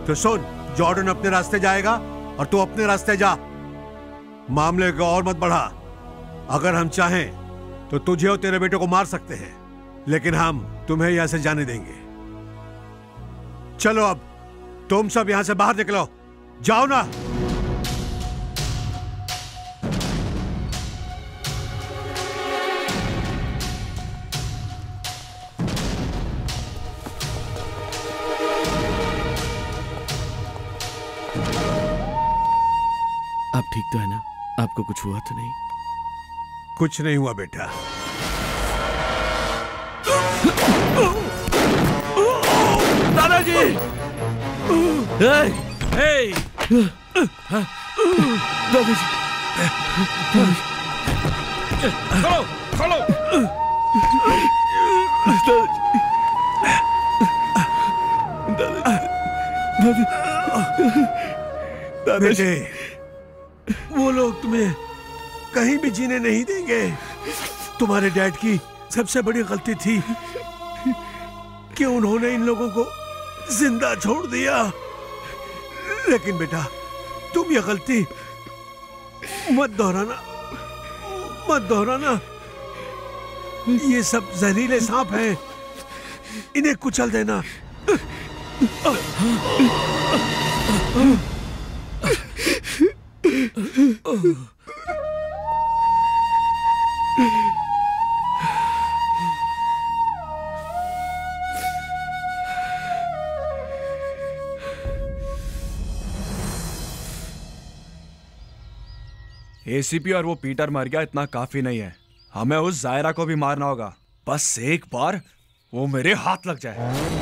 तो सुन, जॉर्डन अपने रास्ते जाएगा और तू अपने रास्ते जा। मामले को और मत बढ़ा। अगर हम चाहें तो तुझे और तेरे बेटे को मार सकते हैं, लेकिन हम तुम्हें यहां से जाने देंगे। चलो अब तुम सब यहां से बाहर निकलो, जाओ ना। आप ठीक तो है ना? आपको कुछ हुआ तो नहीं? कुछ नहीं हुआ बेटा। दादाजी! खोलो, खोलो! दादाजी! वो लोग तुम्हें कहीं भी जीने नहीं देंगे। तुम्हारे डैड की सबसे बड़ी गलती थी कि उन्होंने इन लोगों को जिंदा छोड़ दिया, लेकिन बेटा तुम यह गलती मत दोहराना। ये सब जहरीले सांप हैं, इन्हें कुचल देना। एसीपी और वो पीटर मर गया, इतना काफी नहीं है। हमें उस जायरा को भी मारना होगा। बस एक बार वो मेरे हाथ लग जाए।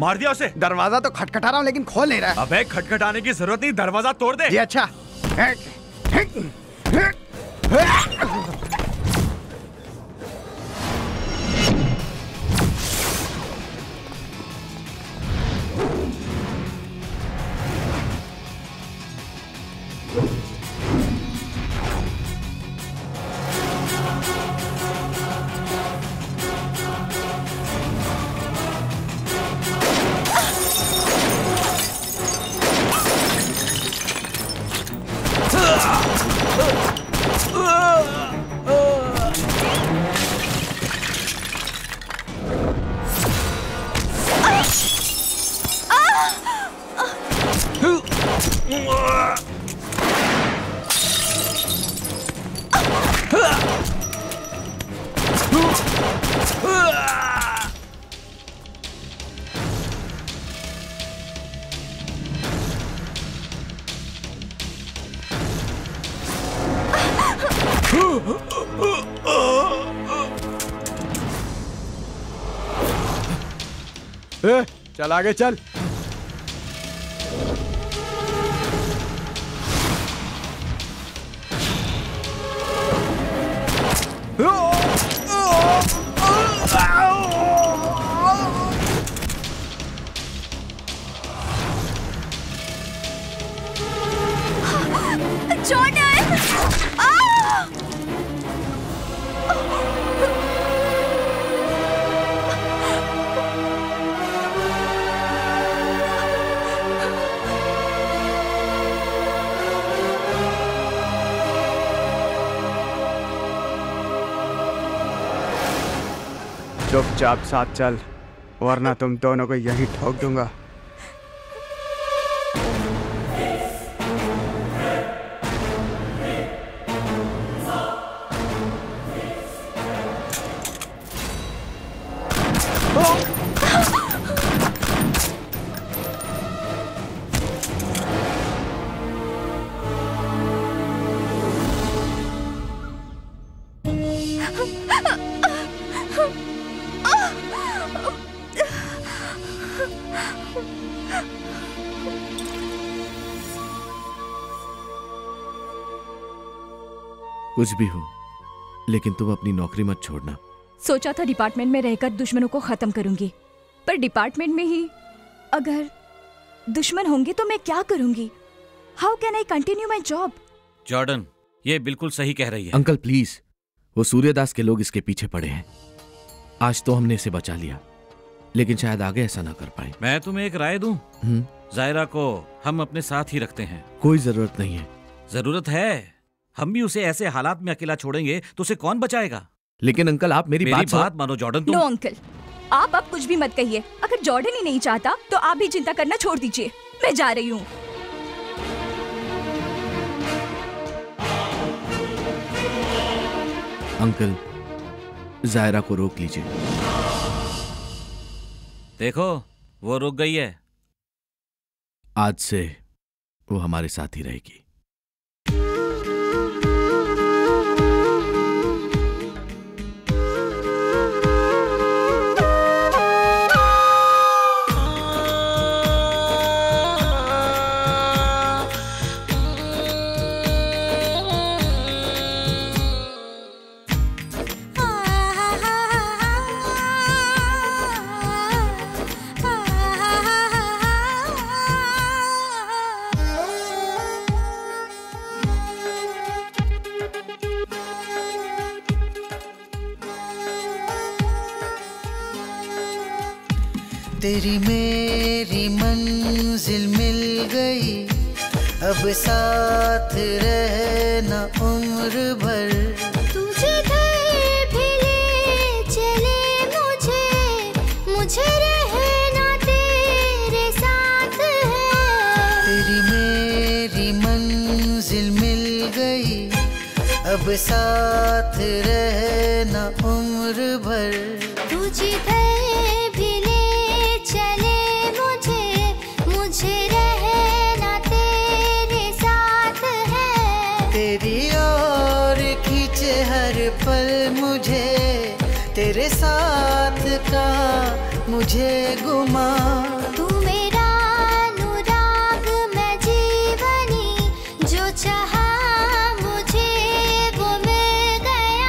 मार दिया उसे। दरवाजा तो खटखटा रहा हूँ लेकिन खोल नहीं रहा है। अबे खटखटाने की जरूरत नहीं, दरवाजा तोड़ दे। ये अच्छा। चल आगे चल। चुपचाप साथ चल, वरना तुम दोनों को यहीं ठोक दूंगा। कुछ भी हो, लेकिन तुम अपनी नौकरी मत छोड़ना। सोचा था डिपार्टमेंट में रहकर दुश्मनों को खत्म करूंगी, पर डिपार्टमेंट में ही अगर दुश्मन होंगे तो मैं क्या करूंगी? How can I continue my job? जॉर्डन, ये बिल्कुल सही कह रही है। अंकल प्लीज, वो सूर्यदास के लोग इसके पीछे पड़े हैं। आज तो हमने इसे बचा लिया, लेकिन शायद आगे ऐसा ना कर पाए। मैं तुम्हें एक राय दूं? जायरा को हम अपने साथ ही रखते हैं। कोई जरूरत नहीं है। जरूरत है, हम भी उसे ऐसे हालात में अकेला छोड़ेंगे तो उसे कौन बचाएगा? लेकिन अंकल आप मेरी बात मानो। जॉर्डन तुम... नो अंकल, आप अब कुछ भी मत कहिए। अगर जॉर्डन ही नहीं चाहता तो आप भी चिंता करना छोड़ दीजिए। मैं जा रही हूँ। अंकल, जायरा को रोक लीजिए। देखो, वो रुक गई है। आज से वो हमारे साथ ही रहेगी। तेरी मेरी मंजिल मिल गई, अब साथ रहना उम्र भर। तुझे घर भी ले चले मुझे, मुझे रहना तेरे साथ है। तेरी मेरी मंजिल मिल गई, अब साथ रहना उम्र भर। तुझे तेरे साथ का मुझे गुमा। तू मेरा अनुराग, मैं जीवनी, जो चाहा मुझे वो मिल गया।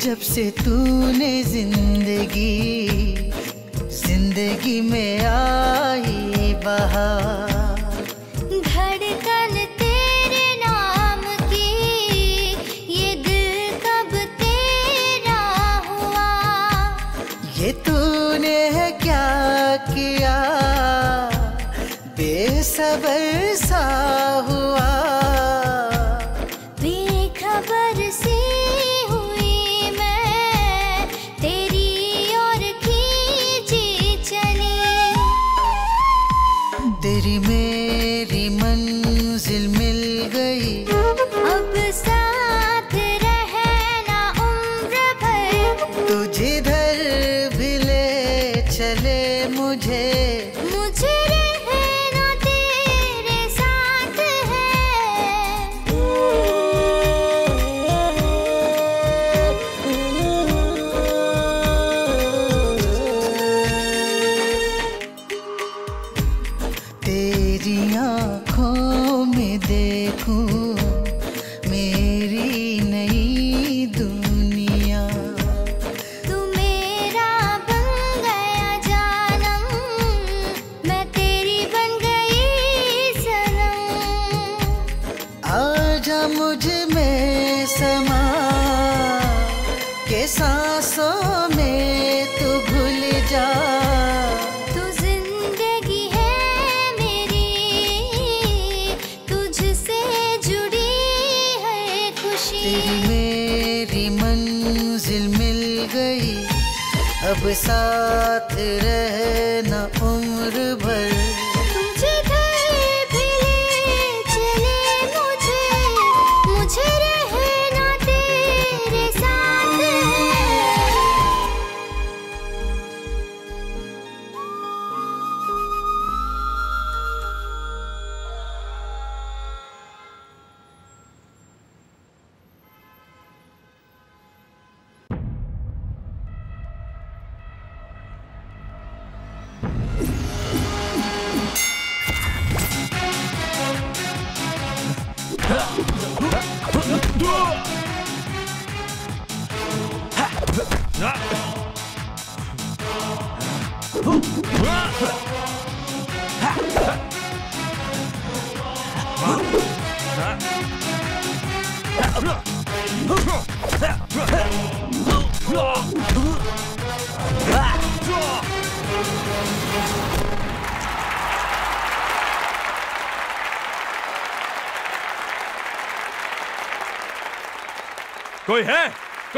जब से तूने जिंदगी में आई बहार, धड़कन तेरे नाम की, ये दिल कब तेरा हुआ? ये तूने है क्या किया, बेसब्र सा हुआ। बेखबर से तेरी मेरी मंजिल मिल गई, अब साथ रहना उम्र भर। तुझे घर भी ले चले मुझे, मुझे रहना तेरे साथ है। तेरी आँखों में देखूं मेरी नई दुनिया। तू मेरा बन गया जानम, मैं तेरी बन गई सनम। आजा मुझ में समा के, सांसों में तू घुल जा। अब साथ रहना उम्र भर। तुझे घर भी ले चले मुझे, मुझे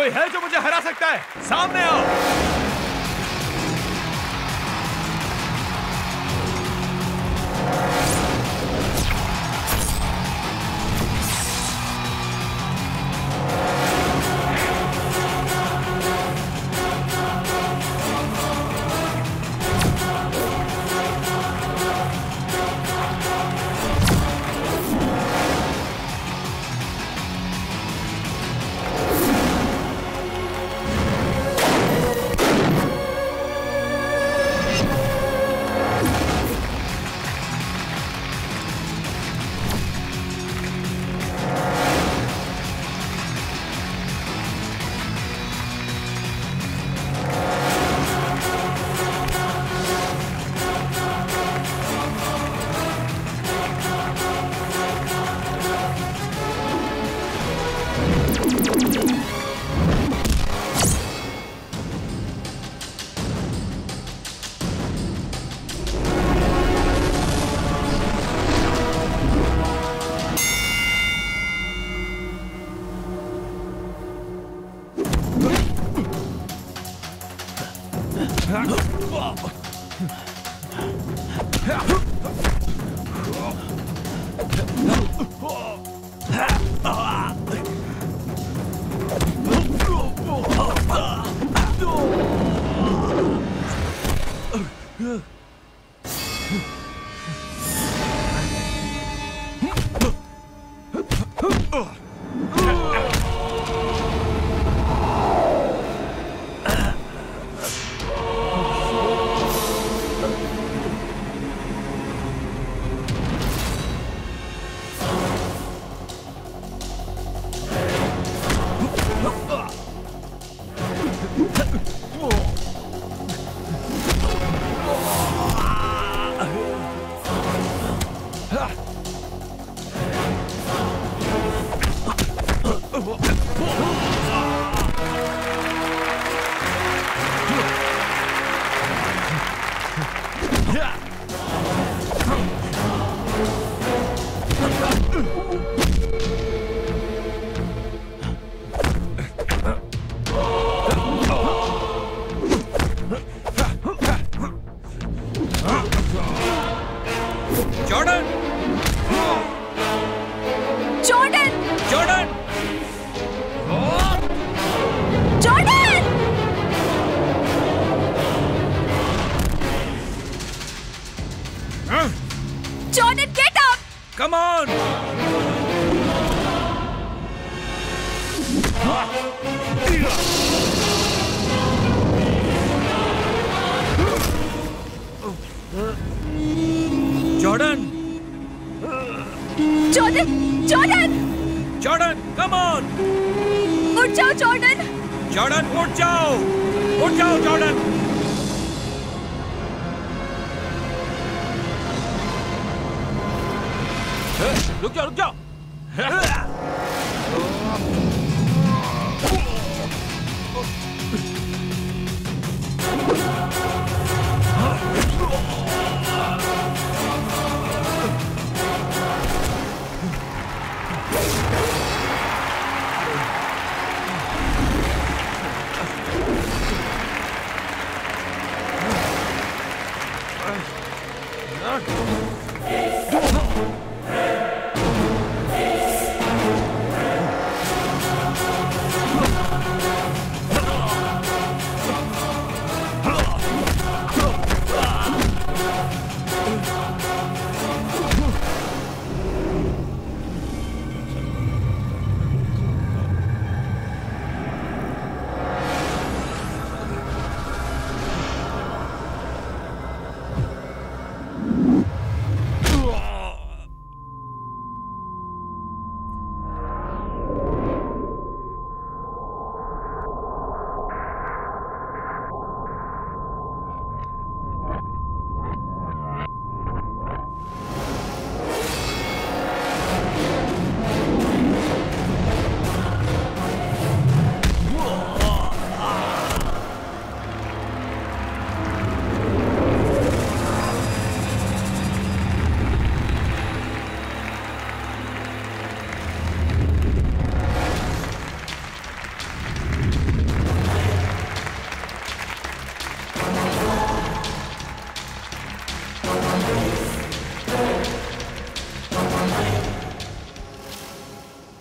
कोई है जो मुझे हरा सकता है? सामने आओ।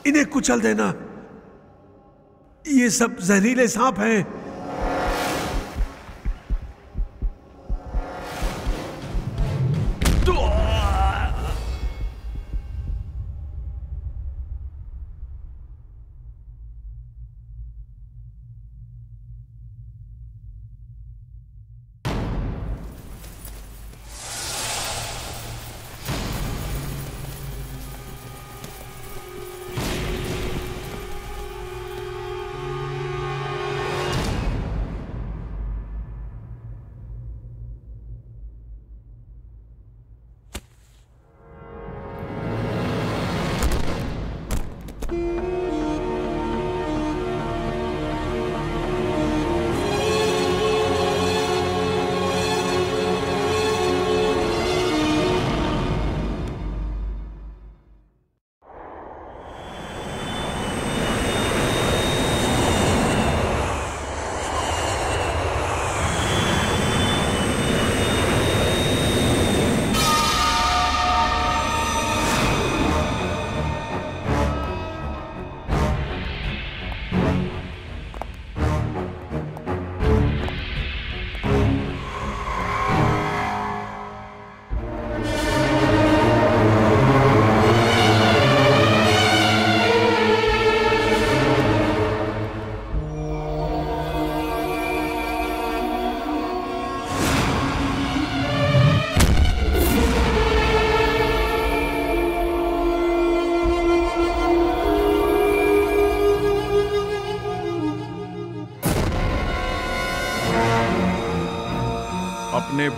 इन्हें कुचल देना। ये सब जहरीले सांप हैं।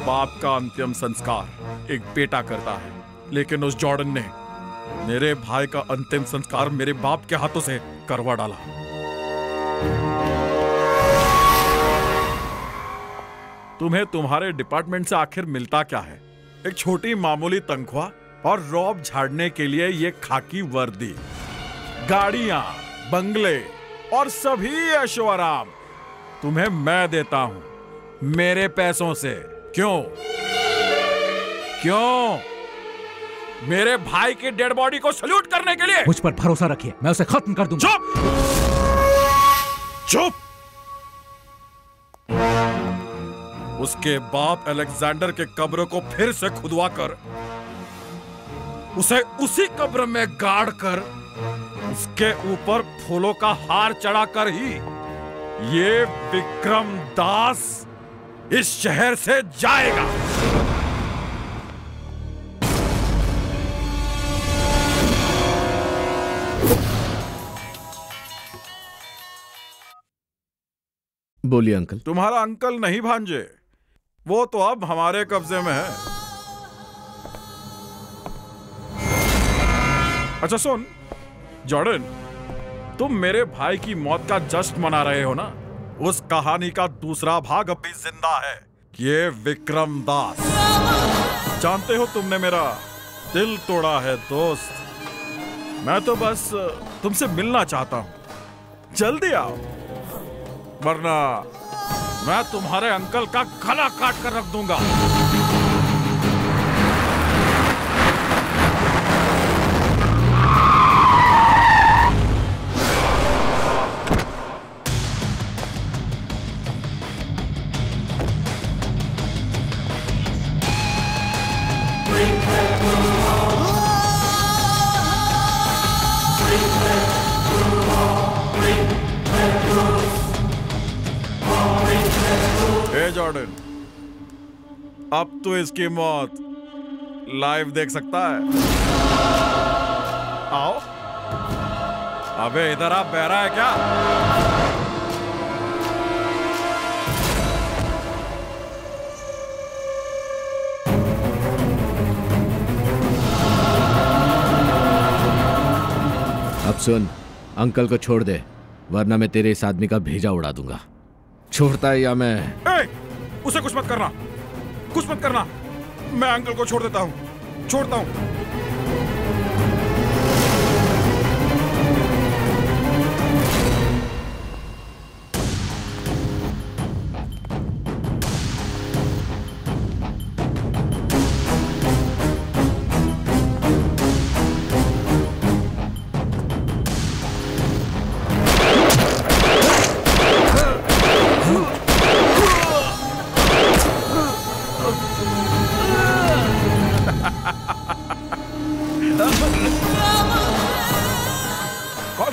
बाप का अंतिम संस्कार एक बेटा करता है, लेकिन उस जॉर्डन ने मेरे भाई का अंतिम संस्कार मेरे बाप के हाथों से करवा डाला। तुम्हें तुम्हारे डिपार्टमेंट से आखिर मिलता क्या है? एक छोटी मामूली तनख्वाह और रौब झाड़ने के लिए ये खाकी वर्दी, गाड़ियां, बंगले और सभी ऐशो आराम तुम्हें मैं देता हूं मेरे पैसों से। क्यों? मेरे भाई की डेड बॉडी को सल्यूट करने के लिए? मुझ पर भरोसा रखिए, मैं उसे खत्म कर दूंगा। चुप चुप। उसके बाप अलेक्जेंडर के कब्र को फिर से खुदवा कर उसे उसी कब्र में गाड़ कर उसके ऊपर फूलों का हार चढ़ाकर ही ये विक्रम दास इस शहर से जाएगा। बोलिए अंकल। तुम्हारा अंकल नहीं भांजे, वो तो अब हमारे कब्जे में है। अच्छा सुन जॉर्डन, तुम मेरे भाई की मौत का जश्न मना रहे हो ना? उस कहानी का दूसरा भाग अभी जिंदा है। ये विक्रम दास, जानते हो तुमने मेरा दिल तोड़ा है दोस्त। मैं तो बस तुमसे मिलना चाहता हूं, जल्दी आओ वरना मैं तुम्हारे अंकल का गला काट कर रख दूंगा। अब तो इसकी मौत लाइव देख सकता है। आओ। अबे इधर आप बहरा है क्या? अब सुन, अंकल को छोड़ दे वरना मैं तेरे इस आदमी का भेजा उड़ा दूंगा। छोड़ता है या मैं? ए, उसे कुछ मत करना, कुछ मत करना। मैं अंकल को छोड़ देता हूं, छोड़ता हूं।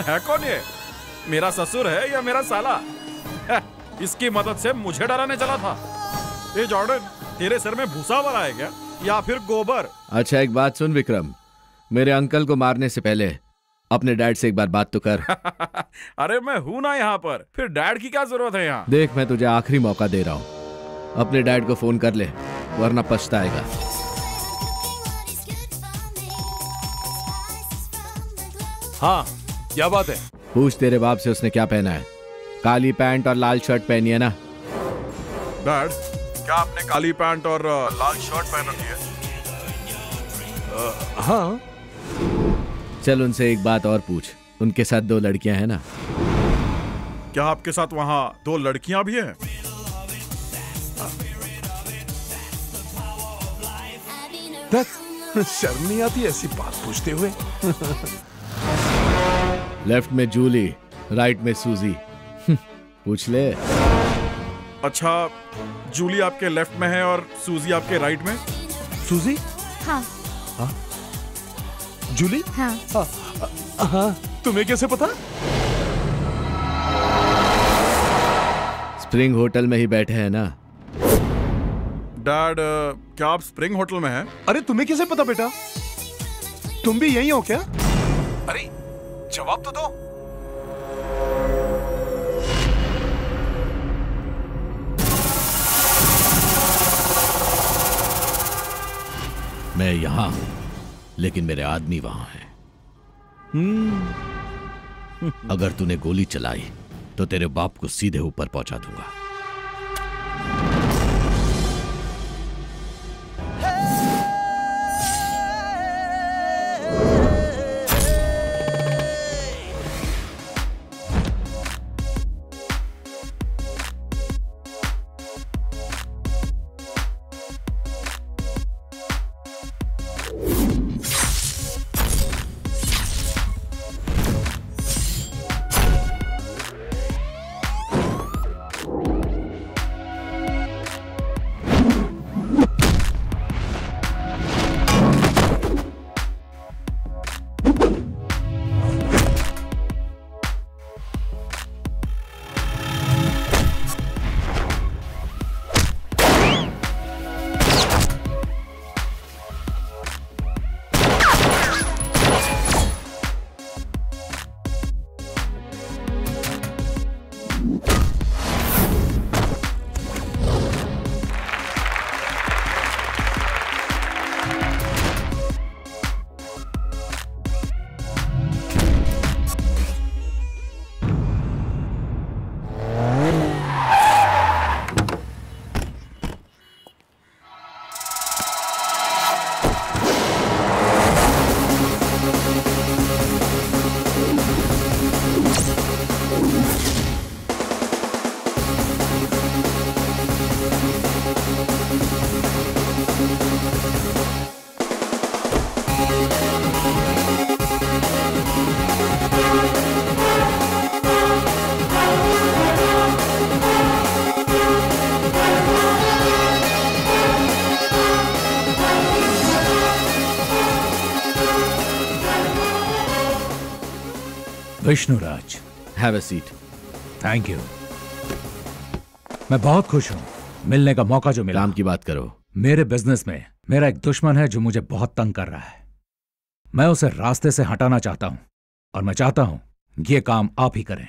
कौन ये? मेरा ससुर है या मेरा साला? इसकी मदद से मुझे डराने चला था। ए जॉर्डन, तेरे सर में भूसा भरा है क्या या फिर गोबर? अच्छा एक बात सुन विक्रम, मेरे अंकल को मारने से पहले अपने डैड से एक बार बात तो कर। अरे मैं हूँ ना यहाँ पर, फिर डैड की क्या जरूरत है यहाँ? देख मैं तुझे आखिरी मौका दे रहा हूँ, अपने डैड को फोन कर ले वरना पछताएगा। हाँ क्या बात है? पूछ तेरे बाप से उसने क्या पहना है। काली पैंट और लाल शर्ट पहनी है ना? डैड क्या आपने काली पैंट और लाल शर्ट पहन रखी है? हाँ। चल उनसे एक बात और पूछ, उनके साथ दो लड़कियां हैं ना? क्या आपके साथ वहाँ दो लड़कियां भी हैं? शर्म नहीं आती ऐसी बात पूछते हुए? लेफ्ट में जूली, राइट में सूजी। पूछ ले। अच्छा जूली आपके लेफ्ट में है और सूजी आपके राइट में? सूजी? हाँ। हाँ? जूली? हाँ। हाँ। हाँ। तुम्हें कैसे पता? स्प्रिंग होटल में ही बैठे हैं ना? डैड क्या आप स्प्रिंग होटल में हैं? अरे तुम्हें कैसे पता बेटा? तुम भी यहीं हो क्या? अरे जवाब तो दो। मैं यहां हूं लेकिन मेरे आदमी वहां हैं। अगर तूने गोली चलाई तो तेरे बाप को सीधे ऊपर पहुंचा दूंगा। विष्णु राज, have a seat. Thank you. मैं बहुत खुश हूँ मिलने का मौका जो मिला। काम की बात करो। मेरे बिजनेस में मेरा एक दुश्मन है जो मुझे बहुत तंग कर रहा है। मैं उसे रास्ते से हटाना चाहता हूँ और मैं चाहता हूँ ये काम आप ही करें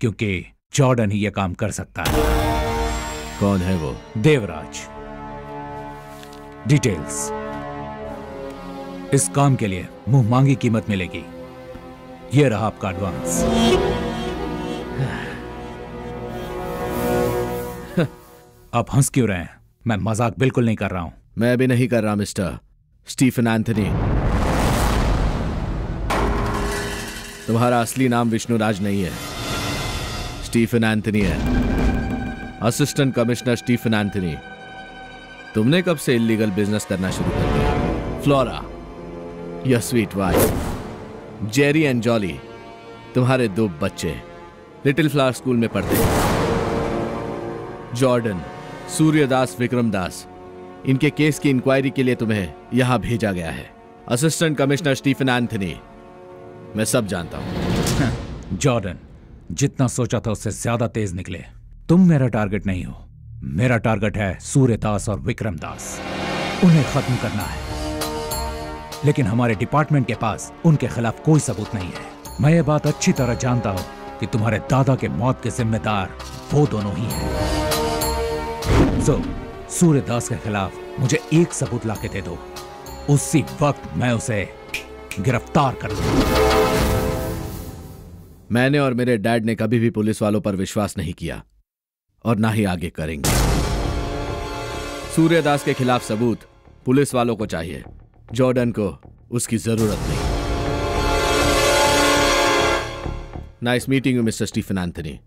क्योंकि जॉर्डन ही ये काम कर सकता है। कौन है वो? देवराज। डिटेल्स इस काम के लिए मुंह मांगी कीमत मिलेगी। ये रहा आपका एडवांस। आप हंस क्यों रहे हैं? मैं मजाक बिल्कुल नहीं कर रहा हूं। मैं भी नहीं कर रहा मिस्टर स्टीफन एंथनी। तुम्हारा असली नाम विष्णु राज नहीं है, स्टीफन एंथनी है। Assistant commissioner Stephen Anthony. तुमने कब से इल्लीगल बिजनेस करना शुरू कर दिया? Flora, your sweet wife, Jerry and Jolly, तुम्हारे दो बच्चे लिटिल फ्लावर स्कूल में पढ़ते हैं। जॉर्डन, सूर्यदास, विक्रमदास, इनके केस की इंक्वायरी के लिए तुम्हें यहां भेजा गया है। असिस्टेंट कमिश्नर स्टीफन एंथनी, मैं सब जानता हूं। जॉर्डन, जितना सोचा था उससे ज्यादा तेज निकले। तुम मेरा टारगेट नहीं हो, मेरा टारगेट है सूर्यदास और विक्रमदास। उन्हें खत्म करना है, लेकिन हमारे डिपार्टमेंट के पास उनके खिलाफ कोई सबूत नहीं है। मैं ये बात अच्छी तरह जानता हूँ कि तुम्हारे दादा के मौत के जिम्मेदार वो दोनों ही हैं। सूर्यदास के खिलाफ मुझे एक सबूत लाके दे दो, उसी वक्त मैं उसे गिरफ्तार कर लूंगा। मैंने और मेरे डैड ने कभी भी पुलिस वालों पर विश्वास नहीं किया और ना ही आगे करेंगे। सूर्यदास के खिलाफ सबूत पुलिस वालों को चाहिए, जॉर्डन को उसकी जरूरत नहीं। Nice meeting you mister Stephen Anthony.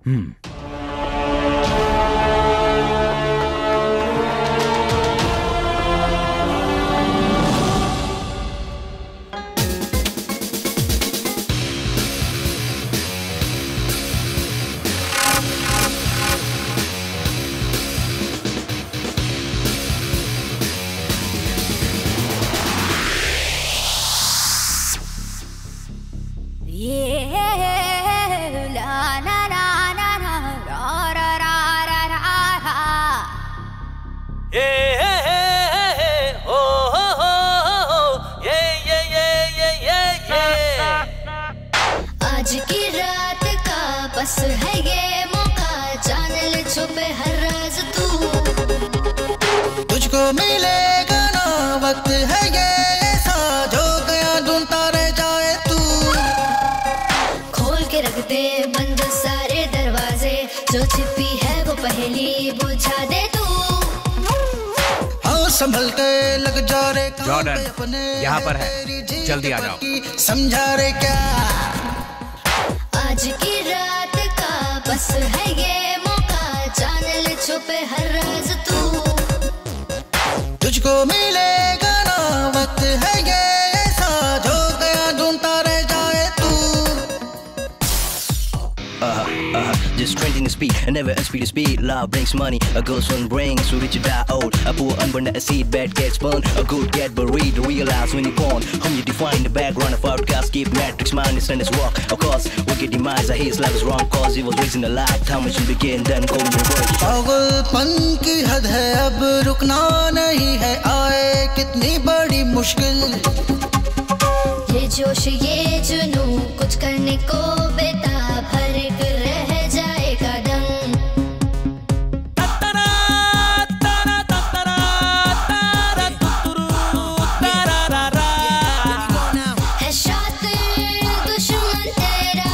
जॉर्डन यहाँ पर है, जल्दी आ जाओ। समझा रे क्या आज की रात का बस है ये मौका, जान ले छुपे हर राज तू। तुझको मिलेगा ना वक्त है ये ऐसा, जो गया ढूंढता रह जाए तू। Just trending to speed, I never ask for the speed. Love brings money, a girl's one brings. So rich you die old, a poor unburned a seed. Bad gets burned, a good get buried. Realize when you're born, how you define the background of outcast. Keep matrix mind, understand his walk. Of course, wicked demise, I hate life is wrong. Cause he was raised in a lie, time should begin, then go to work. पागलपन की हद है, अब रुकना नहीं है, आए कितनी बड़ी मुश्किल। ये जोश ये जुनू, कुछ करने को बेताब, हर एक रह जाएगा दम। है शातिर दुश्मन तेरा,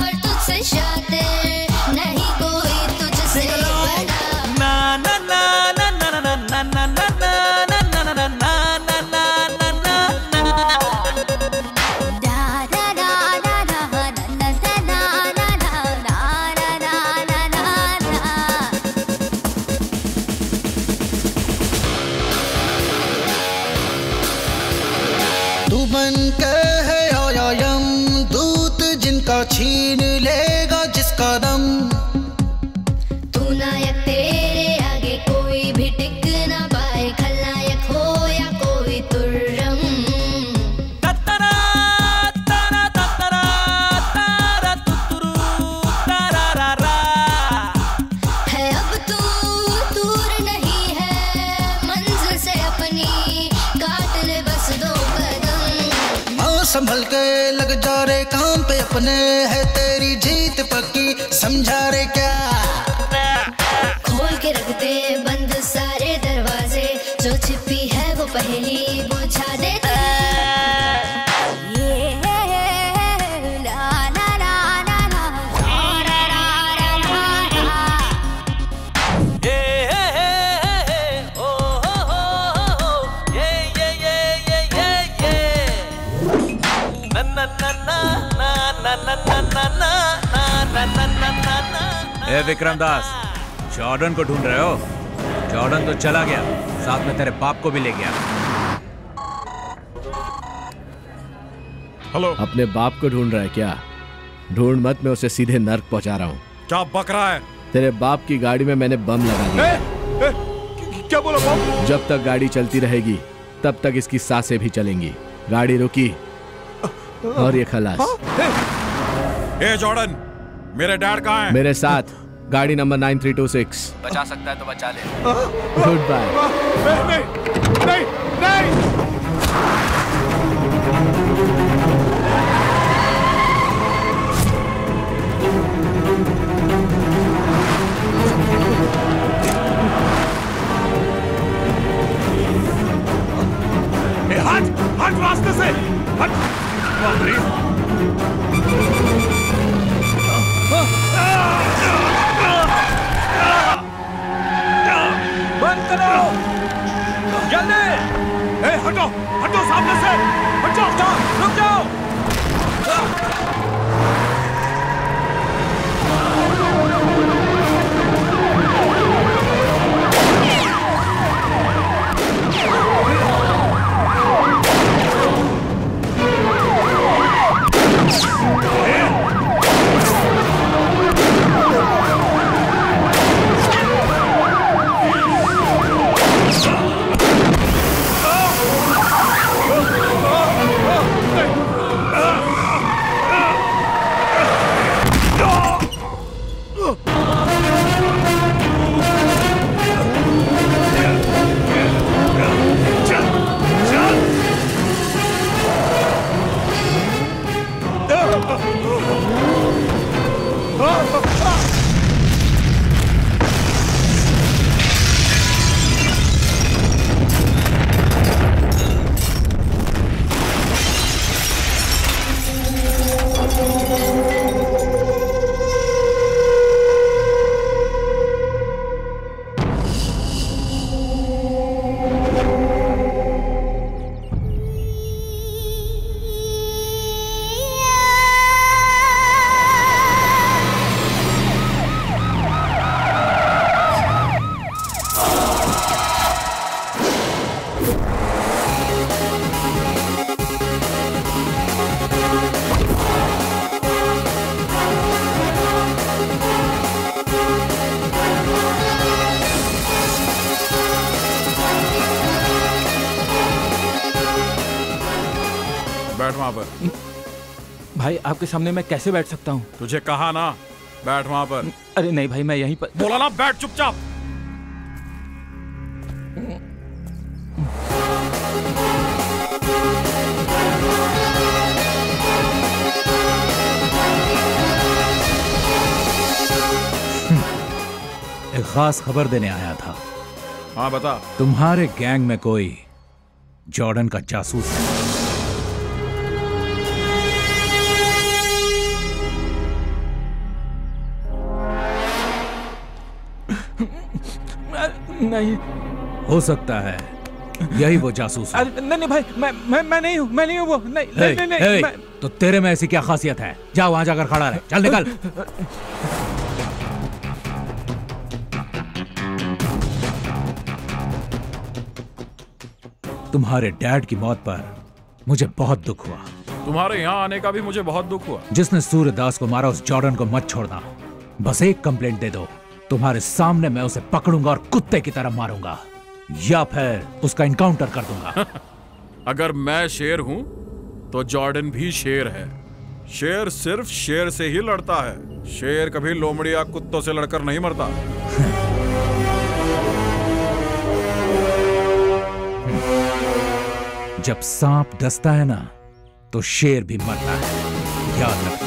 पर तुझसे शातिर नहीं कोई तुझसे बड़ा। ना ना ना ना ना ना ना ना ना ना ना ना छीन लेगा जिसका दम। तू नायक, तेरे आगे कोई भी टिक ना पाए, खलनायक हो या कोई तुर्रम। ततरा ततरा ततरा ततरा तुतरू तरा रा रा। है अब तू दूर नहीं है मंजिल से अपनी, काट ले बस दो कदम। माँ संभल के लग जा रे काम पे अपने, है तेरी जीत पक्की, समझा रे क्या। खोल के रख दे बंद सारे दरवाजे, जो छिपी है वो पहेली बुझा दे। ए विक्रमदास, जॉर्डन को ढूंढ रहे हो? जॉर्डन तो चला गया, साथ में तेरे बाप को भी ले गया। हेलो, अपने बाप को ढूंढ रहा है क्या? ढूंढ मत, मैं उसे सीधे नर्क पहुंचा रहा हूँ। क्या बक रहा है? तेरे बाप की गाड़ी में मैंने बम लगा दिया। ए, क्या बोला? बम? जब तक गाड़ी चलती रहेगी तब तक इसकी सांसें भी चलेंगी। गाड़ी रुकी और ये खलास। ए जॉर्डन, मेरे डैड कहाँ हैं? मेरे साथ, गाड़ी नंबर 9326। बचा सकता है तो बचा ले। Good bye. नहीं, नहीं, नहीं। ए हट, हट रास्ते से, हट। बंद करो जल्दी। ए हटो, हटो सामने से, हट जाओ, रुक जाओ। भाई आपके सामने मैं कैसे बैठ सकता हूँ? तुझे कहा ना बैठ वहाँ पर। अरे नहीं भाई, मैं यहीं पर। बोला ना बैठ चुपचाप। एक खास खबर देने आया था। हाँ बता। तुम्हारे गैंग में कोई जॉर्डन का जासूस है। नहीं हो सकता है यही वो जासूस। नहीं नहीं भाई, मैं नहीं हूँ, मैं नहीं हूँ वो। नहीं नहीं नहीं, नहीं, नहीं, नहीं। तो तेरे में ऐसी क्या खासियत है? जा वहां जाकर खड़ा रहे, चल निकल। तुम्हारे डैड की मौत पर मुझे बहुत दुख हुआ। तुम्हारे यहाँ आने का भी मुझे बहुत दुख हुआ। जिसने सूर्यदास को मारा उस जॉर्डन को मत छोड़ना। बस एक कंप्लेंट दे दो, तुम्हारे सामने मैं उसे पकड़ूंगा और कुत्ते की तरह मारूंगा या फिर उसका इनकाउंटर कर दूंगा। अगर मैं शेर हूं तो जॉर्डन भी शेर है। शेर सिर्फ शेर से ही लड़ता है। शेर कभी लोमड़ी या कुत्तों से लड़कर नहीं मरता। जब सांप डसता है ना तो शेर भी मरता है, याद रखना।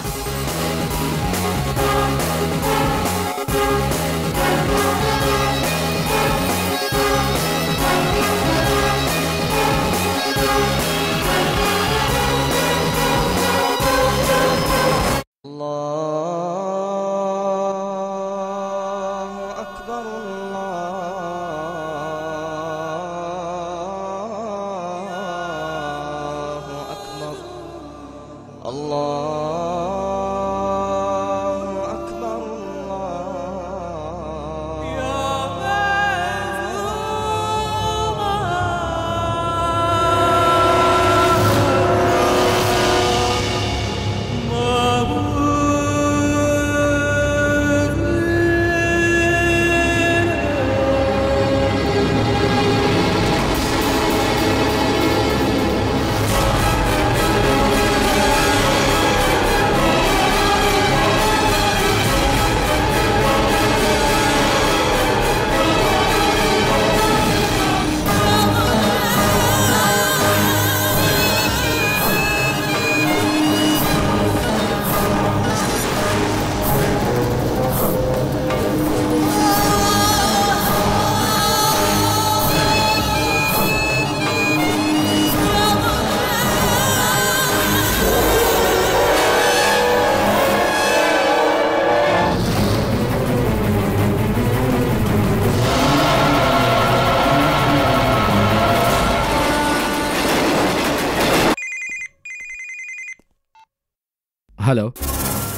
हेलो,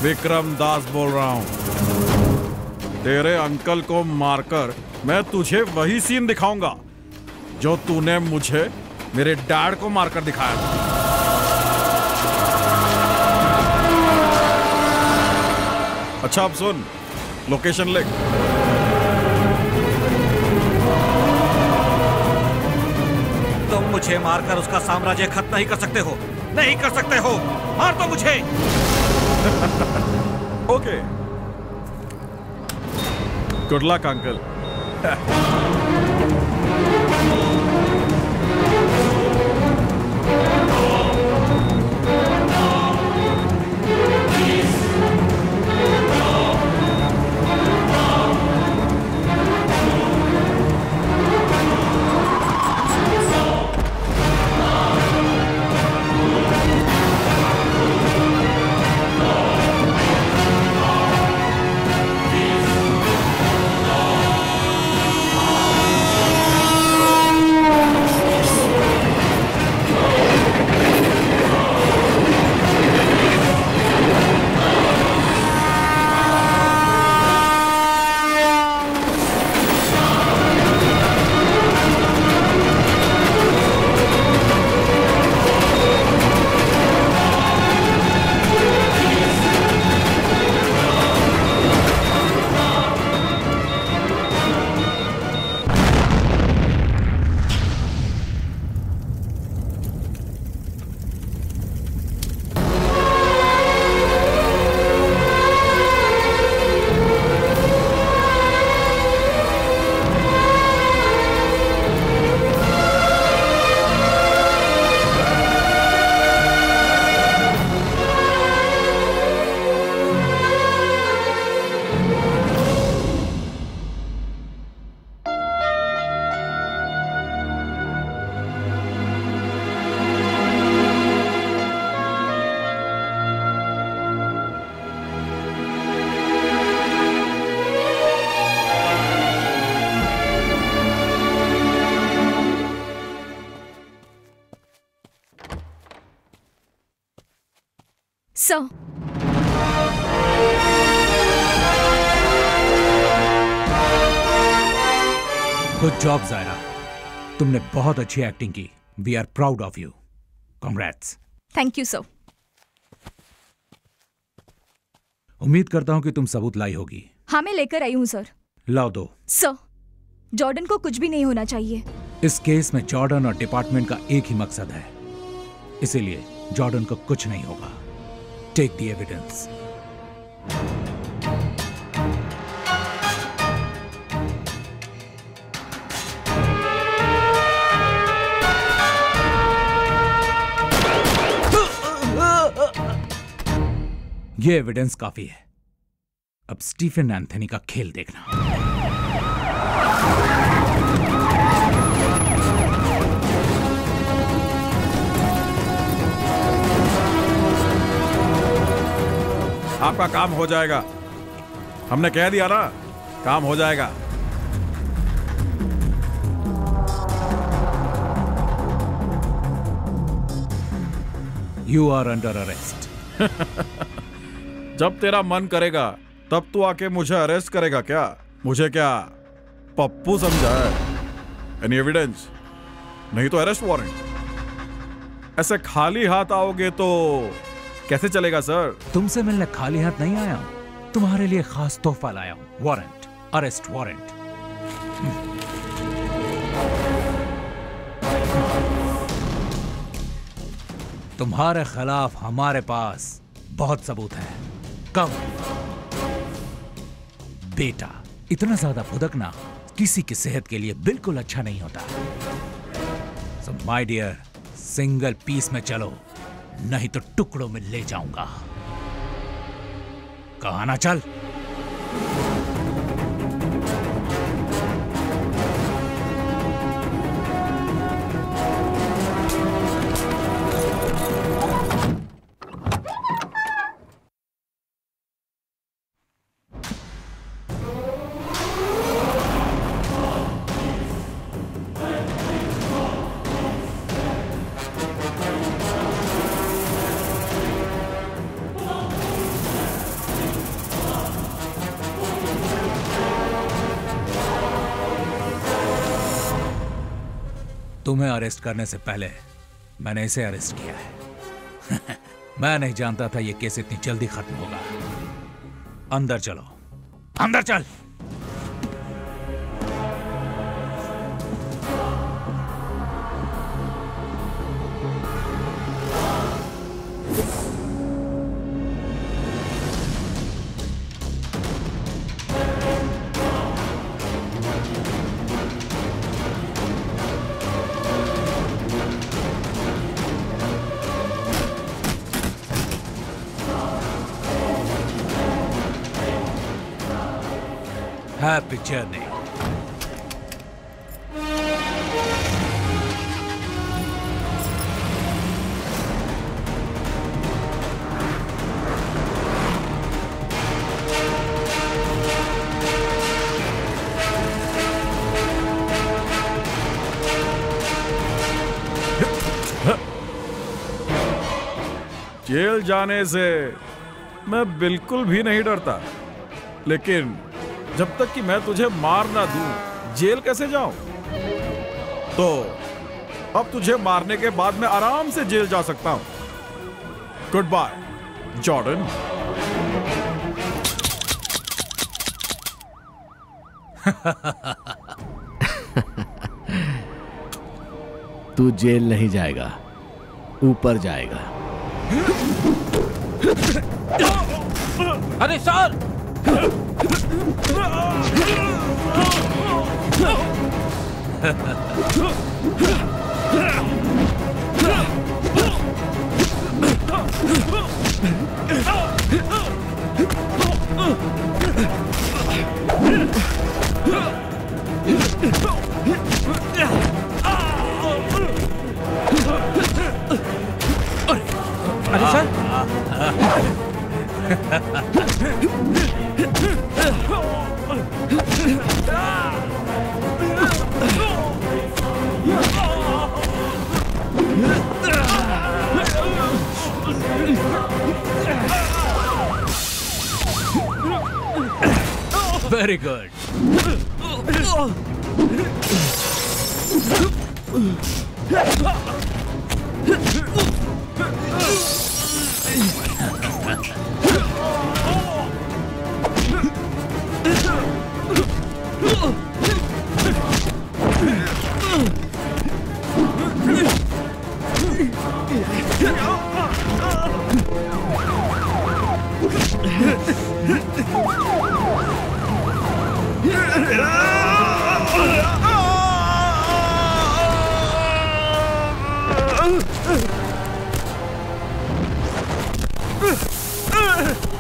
विक्रम दास बोल रहा हूँ। तेरे अंकल को मारकर मैं तुझे वही सीन दिखाऊंगा जो तूने मुझे मेरे डैड को मारकर दिखाया था। अच्छा अब सुन, लोकेशन लिख। तुम मुझे मारकर उसका साम्राज्य खत्म नहीं कर सकते हो, नहीं कर सकते हो। मार दो मुझे। Okay, good luck uncle. Good job Zaira, तुमने बहुत अच्छी एक्टिंग की। We are proud of you. Congrats. Thank you sir. उम्मीद करता हूं कि तुम सबूत लाई होगी। हाँ, मैं लेकर आई हूं सर। लाओ दो। सर, जॉर्डन को कुछ भी नहीं होना चाहिए। इस केस में जॉर्डन और डिपार्टमेंट का एक ही मकसद है, इसीलिए जॉर्डन को कुछ नहीं होगा। Take the evidence. ये एविडेंस काफी है। अब स्टीफन एंथनी का खेल देखना। आपका काम हो जाएगा। हमने कह दिया ना, काम हो जाएगा। You are under arrest. जब तेरा मन करेगा तब तू आके मुझे अरेस्ट करेगा क्या? मुझे क्या पप्पू समझा है? Any evidence? नहीं तो अरेस्ट वारंट। ऐसे खाली हाथ आओगे तो कैसे चलेगा सर? तुमसे मिलने खाली हाथ नहीं आया हूं, तुम्हारे लिए खास तोहफा लाया हूं। Warrant, arrest warrant. तुम्हारे खिलाफ हमारे पास बहुत सबूत है। कम बेटा, इतना ज्यादा भुदकना किसी की सेहत के लिए बिल्कुल अच्छा नहीं होता। So my dear, single piece में चलो, नहीं तो टुकड़ों में ले जाऊंगा। कहा ना चल। तुम्हें अरेस्ट करने से पहले मैंने इसे अरेस्ट किया है। मैं नहीं जानता था ये केस इतनी जल्दी खत्म होगा। अंदर चलो, अंदर चल। पिक्चर नहीं। जेल जाने से मैं बिल्कुल भी नहीं डरता, लेकिन जब तक कि मैं तुझे मार ना दूं, जेल कैसे जाऊं? तो अब तुझे मारने के बाद मैं आराम से जेल जा सकता हूं। Good bye जॉर्डन। तू जेल नहीं जाएगा, ऊपर जाएगा। अरे सर, अरे सर। Very good.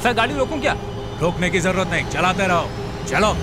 सर, गाड़ी रोकूं क्या? रोकने की जरूरत नहीं, चलाते रहो। चलो।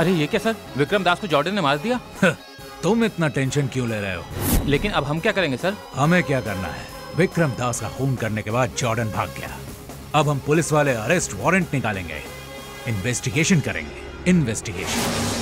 अरे ये क्या सर, विक्रम दास को जॉर्डन ने मार दिया। तुम इतना टेंशन क्यों ले रहे हो? लेकिन अब हम क्या करेंगे सर? हमें क्या करना है, विक्रम दास का खून करने के बाद जॉर्डन भाग गया। अब हम पुलिस वाले अरेस्ट वारंट निकालेंगे, इन्वेस्टिगेशन करेंगे। इन्वेस्टिगेशन